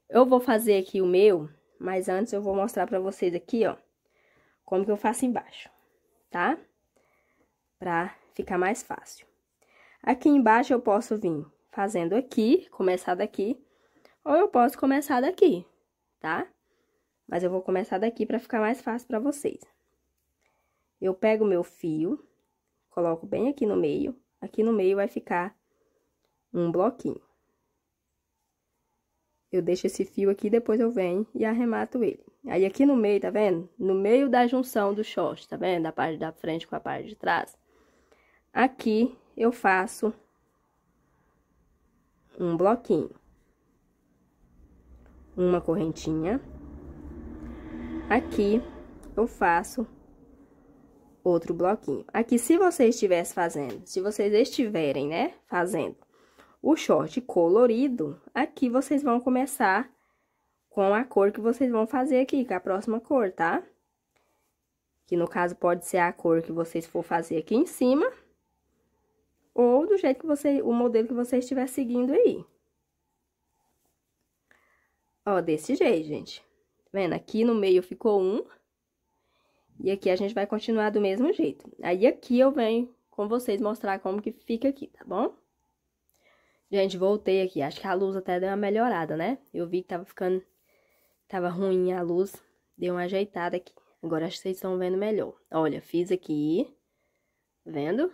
Eu vou fazer aqui o meu, mas antes eu vou mostrar pra vocês aqui, ó, como que eu faço embaixo, tá? Pra ficar mais fácil. Aqui embaixo eu posso vir fazendo aqui, começar daqui, ou eu posso começar daqui, tá? Mas eu vou começar daqui pra ficar mais fácil pra vocês. Eu pego o meu fio, coloco bem aqui no meio, aqui no meio vai ficar um bloquinho. Eu deixo esse fio aqui, depois eu venho e arremato ele. Aí, aqui no meio, tá vendo? No meio da junção do short, tá vendo? Da parte da frente com a parte de trás. Aqui, eu faço... um bloquinho, uma correntinha, aqui eu faço outro bloquinho. Aqui, se vocês estivessem fazendo, se vocês estiverem, né, fazendo o short colorido, aqui vocês vão começar com a cor que vocês vão fazer aqui, com a próxima cor, tá? que no caso pode ser a cor que vocês for fazer aqui em cima, ou do jeito que você, o modelo que você estiver seguindo aí. Ó, desse jeito, gente. Tá vendo? Aqui no meio ficou um, e aqui a gente vai continuar do mesmo jeito. Aí aqui eu venho com vocês mostrar como que fica aqui, tá bom? Gente, voltei aqui, acho que a luz até deu uma melhorada, né? Eu vi que tava ficando, tava ruim a luz, deu uma ajeitada aqui. Agora acho que vocês estão vendo melhor. Olha, fiz aqui, tá vendo?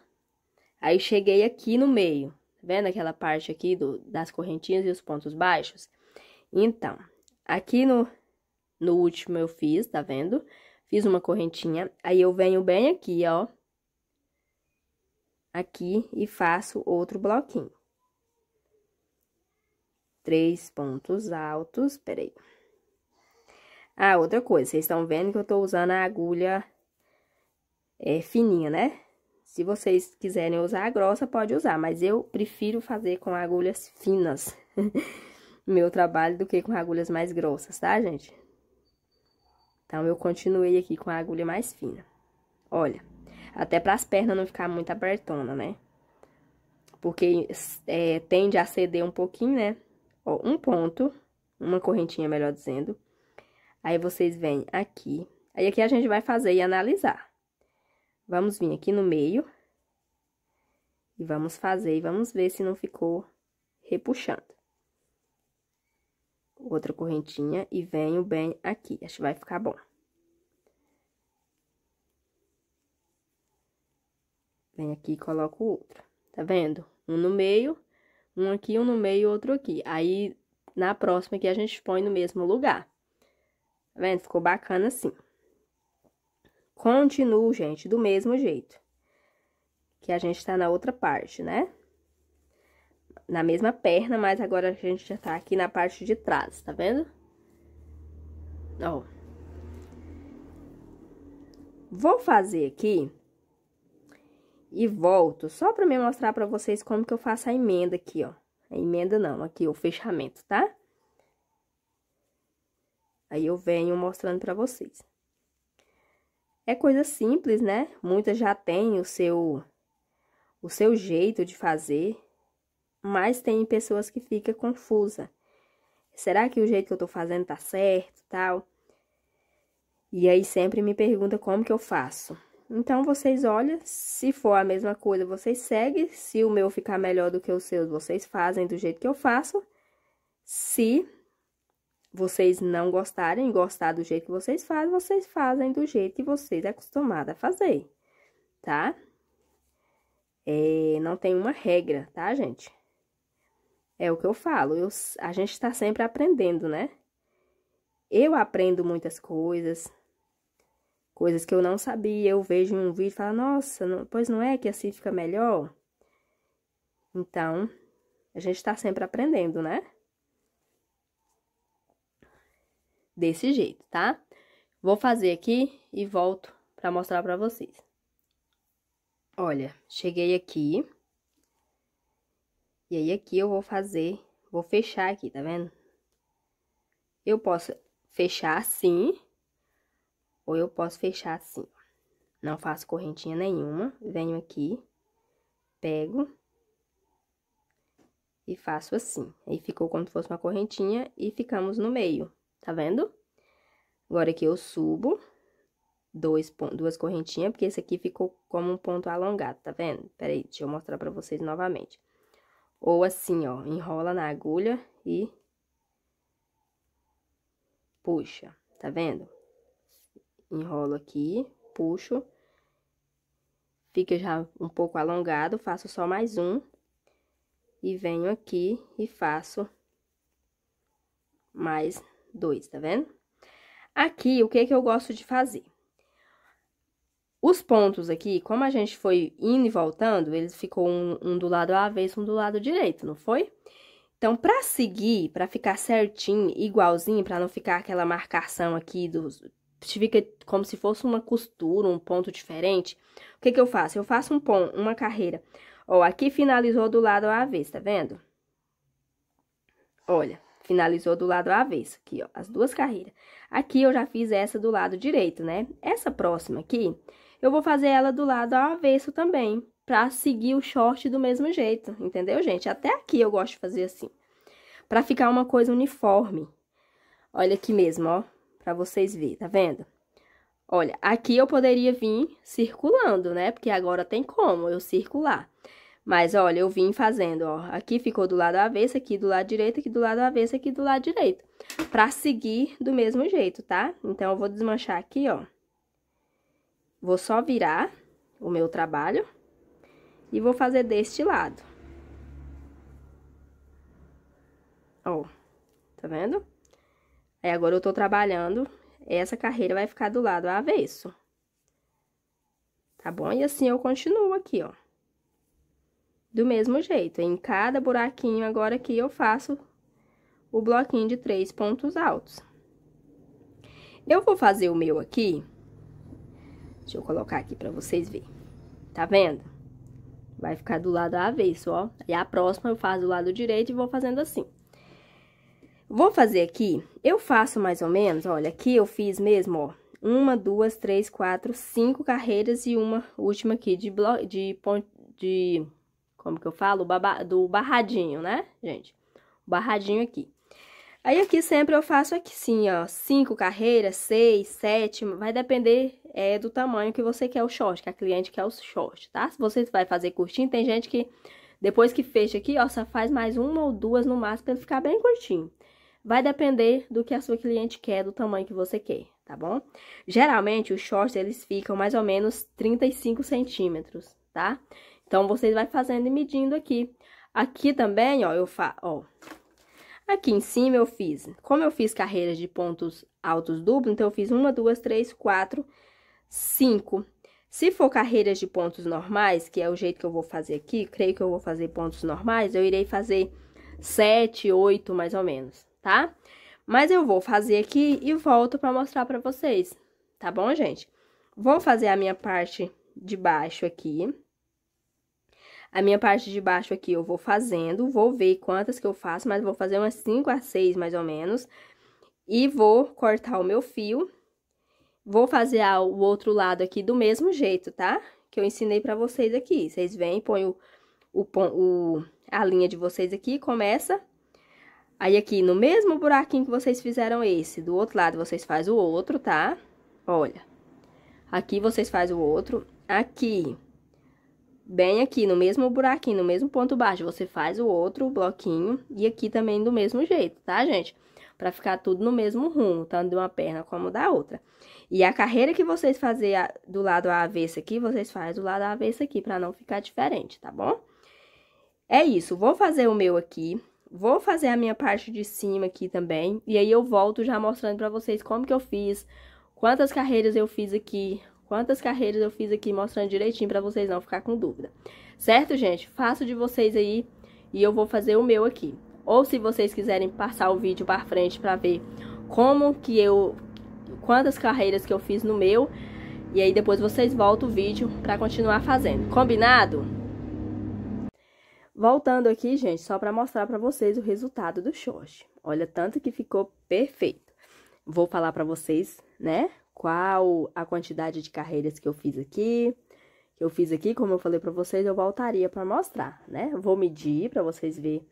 Aí cheguei aqui no meio, tá vendo aquela parte aqui do, das correntinhas e os pontos baixos? Então, aqui no, no último eu fiz, tá vendo? Fiz uma correntinha, aí eu venho bem aqui, ó. Aqui e faço outro bloquinho. Três pontos altos, peraí. Ah, outra coisa, vocês estão vendo que eu tô usando a agulha é, fininha, né? Se vocês quiserem usar a grossa, pode usar, mas eu prefiro fazer com agulhas finas meu trabalho do que com agulhas mais grossas, tá, gente? Então, eu continuei aqui com a agulha mais fina. Olha, até para as pernas não ficar muito abertona, né? Porque é, tende a ceder um pouquinho, né? Ó, um ponto, uma correntinha, melhor dizendo. Aí, vocês vêm aqui. Aí, aqui a gente vai fazer e analisar. Vamos vir aqui no meio. E vamos fazer e vamos ver se não ficou repuxando. Outra correntinha e venho bem aqui. Acho que vai ficar bom. Venho aqui e coloco outro. Tá vendo? Um no meio, um aqui, um no meio, outro aqui. Aí, na próxima aqui a gente põe no mesmo lugar. Tá vendo? Ficou bacana assim. Continuo, gente, do mesmo jeito. Que a gente tá na outra parte, né? Na mesma perna, mas agora a gente já tá aqui na parte de trás, tá vendo? Ó. Vou fazer aqui e volto só pra me mostrar pra vocês como que eu faço a emenda aqui, ó. A emenda não, aqui o fechamento, tá? Aí eu venho mostrando pra vocês. É coisa simples, né? Muitas já têm o seu, o seu jeito de fazer, mas tem pessoas que ficam confusas. Será que o jeito que eu tô fazendo tá certo, tal? E aí sempre me pergunta como que eu faço. Então, vocês olham, se for a mesma coisa, vocês seguem. Se o meu ficar melhor do que o seu, vocês fazem do jeito que eu faço. Se vocês não gostarem, gostar do jeito que vocês fazem, vocês fazem do jeito que vocês é acostumado a fazer, tá? É, não tem uma regra, tá, gente? É o que eu falo, eu, a gente tá sempre aprendendo, né? Eu aprendo muitas coisas, coisas que eu não sabia, eu vejo em um vídeo e falo, nossa, não, pois não é que assim fica melhor? Então, a gente tá sempre aprendendo, né? Desse jeito, tá? Vou fazer aqui e volto pra mostrar pra vocês. Olha, cheguei aqui. E aí, aqui eu vou fazer, vou fechar aqui, tá vendo? Eu posso fechar assim, ou eu posso fechar assim. Não faço correntinha nenhuma, venho aqui, pego e faço assim. Aí, ficou como se fosse uma correntinha e ficamos no meio, tá vendo? Agora, aqui eu subo dois, duas correntinhas, porque esse aqui ficou como um ponto alongado, tá vendo? Peraí, deixa eu mostrar pra vocês novamente. Ou assim, ó, enrola na agulha e puxa, tá vendo? Enrolo aqui, puxo, fica já um pouco alongado, faço só mais um, e venho aqui e faço mais dois, tá vendo? Aqui, o que que eu gosto de fazer? Os pontos aqui, como a gente foi indo e voltando, eles ficou um, um do lado avesso, um do lado direito, não foi? Então, pra seguir, pra ficar certinho, igualzinho, pra não ficar aquela marcação aqui dos... Fica como se fosse uma costura, um ponto diferente. O que que eu faço? Eu faço um ponto, uma carreira. Ó, aqui finalizou do lado avesso, tá vendo? Olha, finalizou do lado avesso, aqui, ó, as duas carreiras. Aqui eu já fiz essa do lado direito, né? Essa próxima aqui, eu vou fazer ela do lado avesso também, pra seguir o short do mesmo jeito, entendeu, gente? Até aqui eu gosto de fazer assim, pra ficar uma coisa uniforme. Olha aqui mesmo, ó, pra vocês verem, tá vendo? Olha, aqui eu poderia vir circulando, né? Porque agora tem como eu circular. Mas, olha, eu vim fazendo, ó, aqui ficou do lado avesso, aqui do lado direito, aqui do lado avesso, aqui do lado direito. Pra seguir do mesmo jeito, tá? Então, eu vou desmanchar aqui, ó. Vou só virar o meu trabalho e vou fazer deste lado. Ó, tá vendo? Aí, agora eu tô trabalhando, essa carreira vai ficar do lado avesso. Tá bom? E assim eu continuo aqui, ó. Do mesmo jeito, em cada buraquinho agora aqui eu faço o bloquinho de três pontos altos. Eu vou fazer o meu aqui, deixa eu colocar aqui pra vocês verem, tá vendo? Vai ficar do lado avesso, ó, e a próxima eu faço do lado direito e vou fazendo assim. Vou fazer aqui, eu faço mais ou menos, olha, aqui eu fiz mesmo, ó, uma, duas, três, quatro, cinco carreiras e uma última aqui de bloco, de ponto, de... como que eu falo? Do barradinho, né, gente? Barradinho aqui. Aí, aqui sempre eu faço aqui, sim, ó, cinco carreiras, seis, sete, vai depender é, do tamanho que você quer o short, que a cliente quer o short, tá? Se você vai fazer curtinho, tem gente que, depois que fecha aqui, ó, só faz mais uma ou duas no máximo pra ele ficar bem curtinho. Vai depender do que a sua cliente quer, do tamanho que você quer, tá bom? Geralmente, os shorts, eles ficam mais ou menos trinta e cinco centímetros, tá? Então, vocês vai fazendo e medindo aqui. Aqui também, ó, eu faço, ó. Aqui em cima eu fiz, como eu fiz carreiras de pontos altos duplos, então eu fiz uma, duas, três, quatro, cinco. Se for carreiras de pontos normais, que é o jeito que eu vou fazer aqui, creio que eu vou fazer pontos normais, eu irei fazer sete, oito, mais ou menos, tá? Mas eu vou fazer aqui e volto pra mostrar pra vocês, tá bom, gente? Vou fazer a minha parte de baixo aqui. A minha parte de baixo aqui eu vou fazendo, vou ver quantas que eu faço, mas vou fazer umas cinco a seis mais ou menos. E vou cortar o meu fio. Vou fazer o outro lado aqui do mesmo jeito, tá? Que eu ensinei pra vocês aqui. Vocês vêm, põem o, o, o, a linha de vocês aqui, começa. Aí, aqui no mesmo buraquinho que vocês fizeram esse, do outro lado vocês fazem o outro, tá? Olha. Aqui vocês fazem o outro. Aqui. Bem aqui, no mesmo buraquinho, no mesmo ponto baixo, você faz o outro bloquinho e aqui também do mesmo jeito, tá, gente? Pra ficar tudo no mesmo rumo, tanto de uma perna como da outra. E a carreira que vocês fazem do lado avesso aqui, vocês fazem do lado avesso aqui, pra não ficar diferente, tá bom? É isso, vou fazer o meu aqui, vou fazer a minha parte de cima aqui também, e aí eu volto já mostrando pra vocês como que eu fiz, quantas carreiras eu fiz aqui... Quantas carreiras eu fiz aqui, mostrando direitinho pra vocês não ficar com dúvida. Certo, gente? Faço de vocês aí e eu vou fazer o meu aqui. Ou se vocês quiserem passar o vídeo pra frente pra ver como que eu... Quantas carreiras que eu fiz no meu. E aí depois vocês voltam o vídeo pra continuar fazendo. Combinado? Voltando aqui, gente, só pra mostrar pra vocês o resultado do short. Olha tanto que ficou perfeito. Vou falar pra vocês, né? Qual a quantidade de carreiras que eu fiz aqui, que eu fiz aqui, como eu falei pra vocês, eu voltaria pra mostrar, né? Vou medir pra vocês verem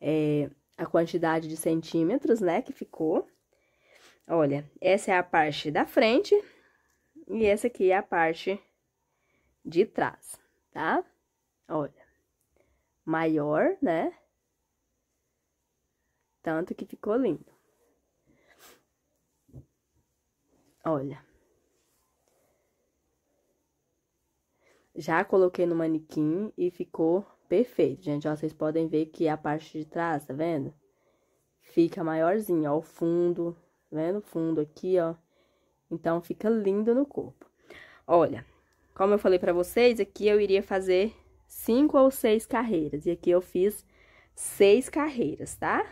é, a quantidade de centímetros, né, que ficou. Olha, essa é a parte da frente e essa aqui é a parte de trás, tá? Olha, maior, né? Tanto que ficou lindo. Olha, já coloquei no manequim e ficou perfeito, gente, ó, vocês podem ver que a parte de trás, tá vendo? Fica maiorzinho, ó, o fundo, tá vendo? O fundo aqui, ó, então fica lindo no corpo. Olha, como eu falei pra vocês, aqui eu iria fazer cinco ou seis carreiras, e aqui eu fiz seis carreiras, tá?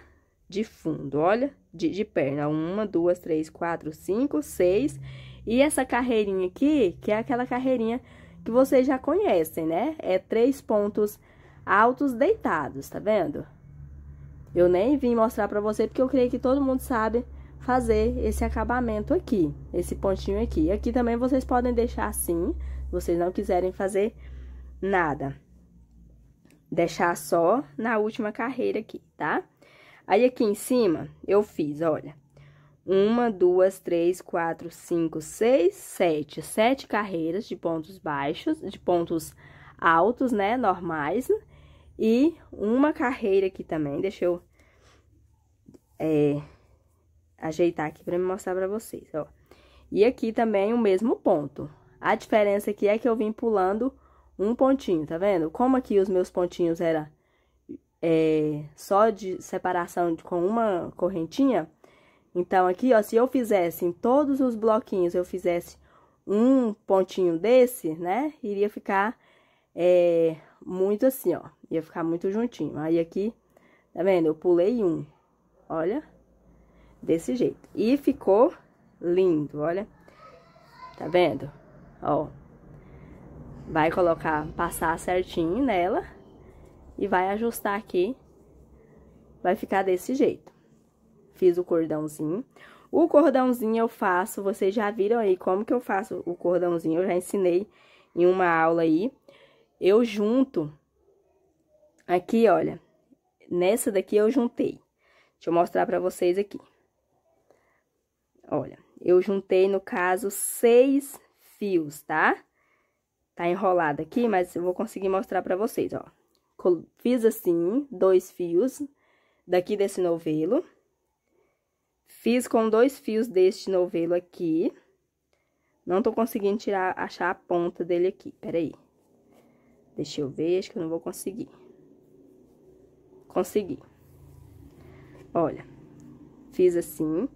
De fundo, olha, de, de perna, uma, duas, três, quatro, cinco, seis, e essa carreirinha aqui, que é aquela carreirinha que vocês já conhecem, né? É três pontos altos deitados, tá vendo? Eu nem vim mostrar pra você, porque eu creio que todo mundo sabe fazer esse acabamento aqui, esse pontinho aqui. Aqui também vocês podem deixar assim, se vocês não quiserem fazer nada. Deixar só na última carreira aqui, tá? Aí, aqui em cima, eu fiz, olha, uma, duas, três, quatro, cinco, seis, sete. Sete carreiras de pontos baixos, de pontos altos, né, normais. E uma carreira aqui também, deixa eu é, ajeitar aqui pra me mostrar pra vocês, ó. E aqui também o mesmo ponto. A diferença aqui é que eu vim pulando um pontinho, tá vendo? Como aqui os meus pontinhos eram é, só de separação de, com uma correntinha, então aqui, ó, se eu fizesse em todos os bloquinhos, eu fizesse um pontinho desse, né? Iria ficar é, muito assim, ó, ia ficar muito juntinho. Aí aqui, tá vendo? Eu pulei um, olha, desse jeito. E ficou lindo, olha, tá vendo? Ó. Vai colocar, passar certinho nela e vai ajustar aqui, vai ficar desse jeito. Fiz o cordãozinho. O cordãozinho eu faço, vocês já viram aí como que eu faço o cordãozinho, eu já ensinei em uma aula aí. Eu junto aqui, olha, nessa daqui eu juntei. Deixa eu mostrar pra vocês aqui. Olha, eu juntei, no caso, seis fios, tá? Tá enrolado aqui, mas eu vou conseguir mostrar pra vocês, ó. Fiz assim, dois fios daqui desse novelo. Fiz com dois fios deste novelo aqui. Não tô conseguindo tirar, achar a ponta dele aqui, peraí. Deixa eu ver, acho que eu não vou conseguir. Consegui. Olha, fiz assim.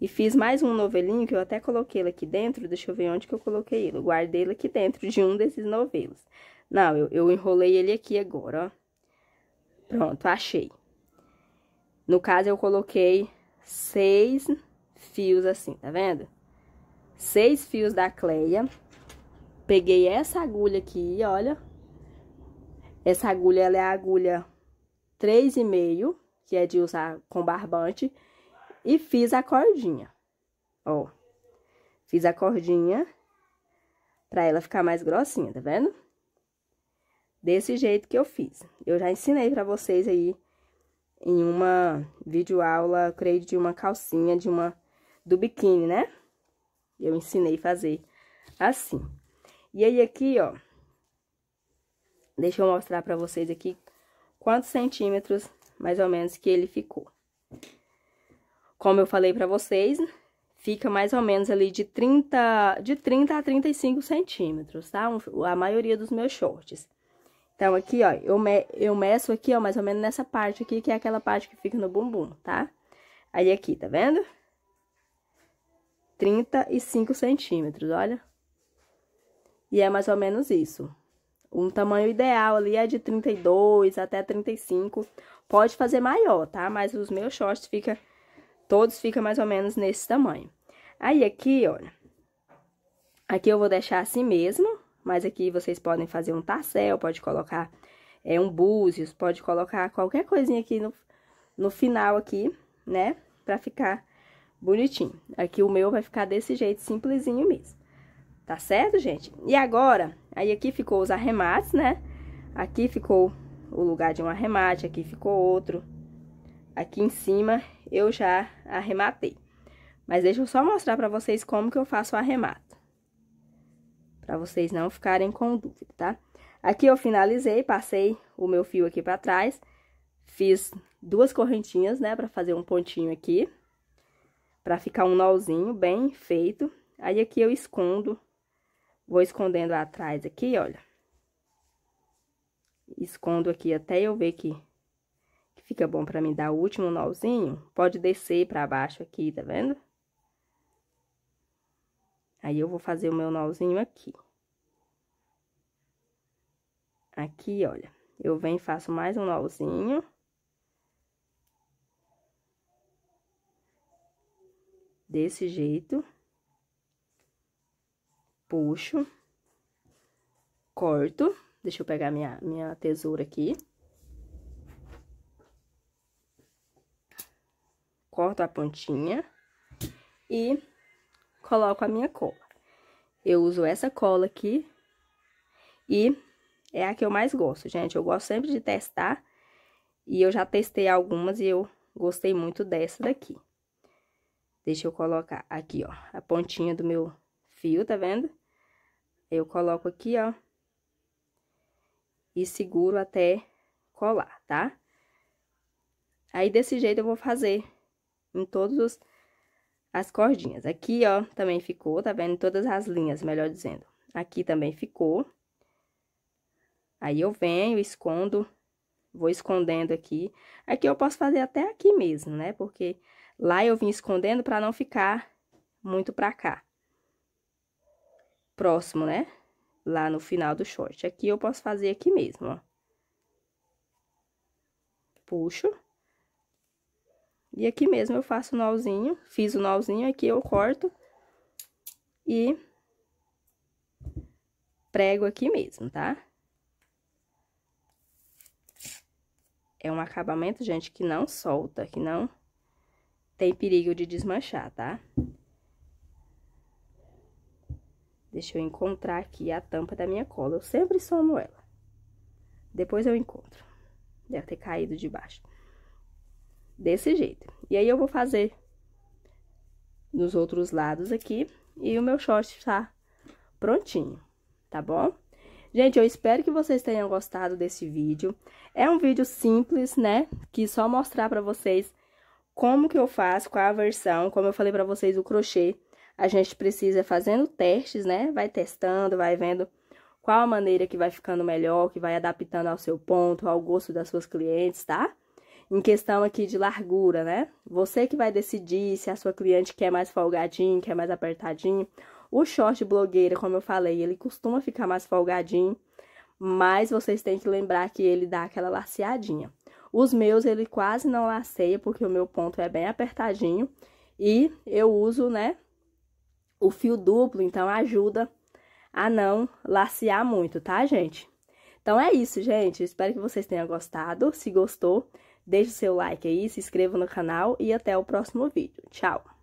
E fiz mais um novelinho, que eu até coloquei ele aqui dentro, deixa eu ver onde que eu coloquei ele. Eu guardei ele aqui dentro de um desses novelos. Não, eu, eu enrolei ele aqui agora, ó. Pronto, achei. No caso, eu coloquei seis fios assim, tá vendo? Seis fios da Cléa. Peguei essa agulha aqui, olha. Essa agulha, ela é a agulha três e meio, que é de usar com barbante. E fiz a cordinha, ó, fiz a cordinha pra ela ficar mais grossinha, tá vendo? Desse jeito que eu fiz. Eu já ensinei pra vocês aí em uma videoaula, creio, de uma calcinha, de uma, do biquíni, né? Eu ensinei a fazer assim. E aí aqui, ó, deixa eu mostrar pra vocês aqui quantos centímetros, mais ou menos, que ele ficou. Como eu falei pra vocês, fica mais ou menos ali de trinta, de trinta a trinta e cinco centímetros, tá? Um, a maioria dos meus shorts. Então, aqui, ó, eu, me, eu meço aqui, ó, mais ou menos nessa parte aqui, que é aquela parte que fica no bumbum, tá? Aí, aqui, tá vendo? trinta e cinco centímetros, olha. E é mais ou menos isso. Um tamanho ideal ali é de trinta e dois até trinta e cinco. Pode fazer maior, tá? Mas os meus shorts ficam... Todos ficam mais ou menos nesse tamanho. Aí, aqui, olha. Aqui eu vou deixar assim mesmo. Mas aqui vocês podem fazer um tarsel, pode colocar é, um búzios, pode colocar qualquer coisinha aqui no, no final aqui, né? Pra ficar bonitinho. Aqui o meu vai ficar desse jeito, simplesinho mesmo. Tá certo, gente? E agora, aí aqui ficou os arremates, né? Aqui ficou o lugar de um arremate, aqui ficou outro. Aqui em cima eu já arrematei. Mas deixa eu só mostrar pra vocês como que eu faço o arremato. Pra vocês não ficarem com dúvida, tá? Aqui eu finalizei, passei o meu fio aqui pra trás. Fiz duas correntinhas, né? Pra fazer um pontinho aqui. Pra ficar um nozinho bem feito. Aí aqui eu escondo. Vou escondendo atrás aqui, olha. Escondo aqui até eu ver que... Fica bom pra mim dar o último nozinho. Pode descer pra baixo aqui, tá vendo? Aí, eu vou fazer o meu nozinho aqui. Aqui, olha. Eu venho e faço mais um nozinho. Desse jeito. Puxo. Corto. Deixa eu pegar minha, minha tesoura aqui. corto a pontinha e coloco a minha cola. Eu uso essa cola aqui e é a que eu mais gosto, gente. Eu gosto sempre de testar e eu já testei algumas e eu gostei muito dessa daqui. Deixa eu colocar aqui, ó, a pontinha do meu fio, tá vendo? Eu coloco aqui, ó, e seguro até colar, tá? Aí, desse jeito, eu vou fazer em todas as cordinhas. Aqui, ó, também ficou, tá vendo? Todas as linhas, melhor dizendo. Aqui também ficou. Aí, eu venho, escondo, vou escondendo aqui. Aqui eu posso fazer até aqui mesmo, né? Porque lá eu vim escondendo pra não ficar muito pra cá. Próximo, né? Lá no final do short. Aqui eu posso fazer aqui mesmo, ó. Puxo. E aqui mesmo eu faço o nozinho, fiz o nozinho, aqui eu corto e prego aqui mesmo, tá? É um acabamento, gente, que não solta, que não tem perigo de desmanchar, tá? Deixa eu encontrar aqui a tampa da minha cola, eu sempre somo ela. Depois eu encontro, deve ter caído de baixo. Desse jeito. E aí, eu vou fazer nos outros lados aqui e o meu short está prontinho, tá bom? Gente, eu espero que vocês tenham gostado desse vídeo. É um vídeo simples, né? Que só mostrar pra vocês como que eu faço, qual a versão. Como eu falei pra vocês, o crochê, a gente precisa fazendo testes, né? Vai testando, vai vendo qual a maneira que vai ficando melhor, que vai adaptando ao seu ponto, ao gosto das suas clientes, tá? Em questão aqui de largura, né? Você que vai decidir se a sua cliente quer mais folgadinho, quer mais apertadinho. O short blogueira, como eu falei, ele costuma ficar mais folgadinho, mas vocês têm que lembrar que ele dá aquela laceadinha. Os meus, ele quase não laceia, porque o meu ponto é bem apertadinho. E eu uso, né, o fio duplo, então ajuda a não lacear muito, tá, gente? Então, é isso, gente. Espero que vocês tenham gostado. Se gostou, deixe o seu like aí, se inscreva no canal e até o próximo vídeo. Tchau!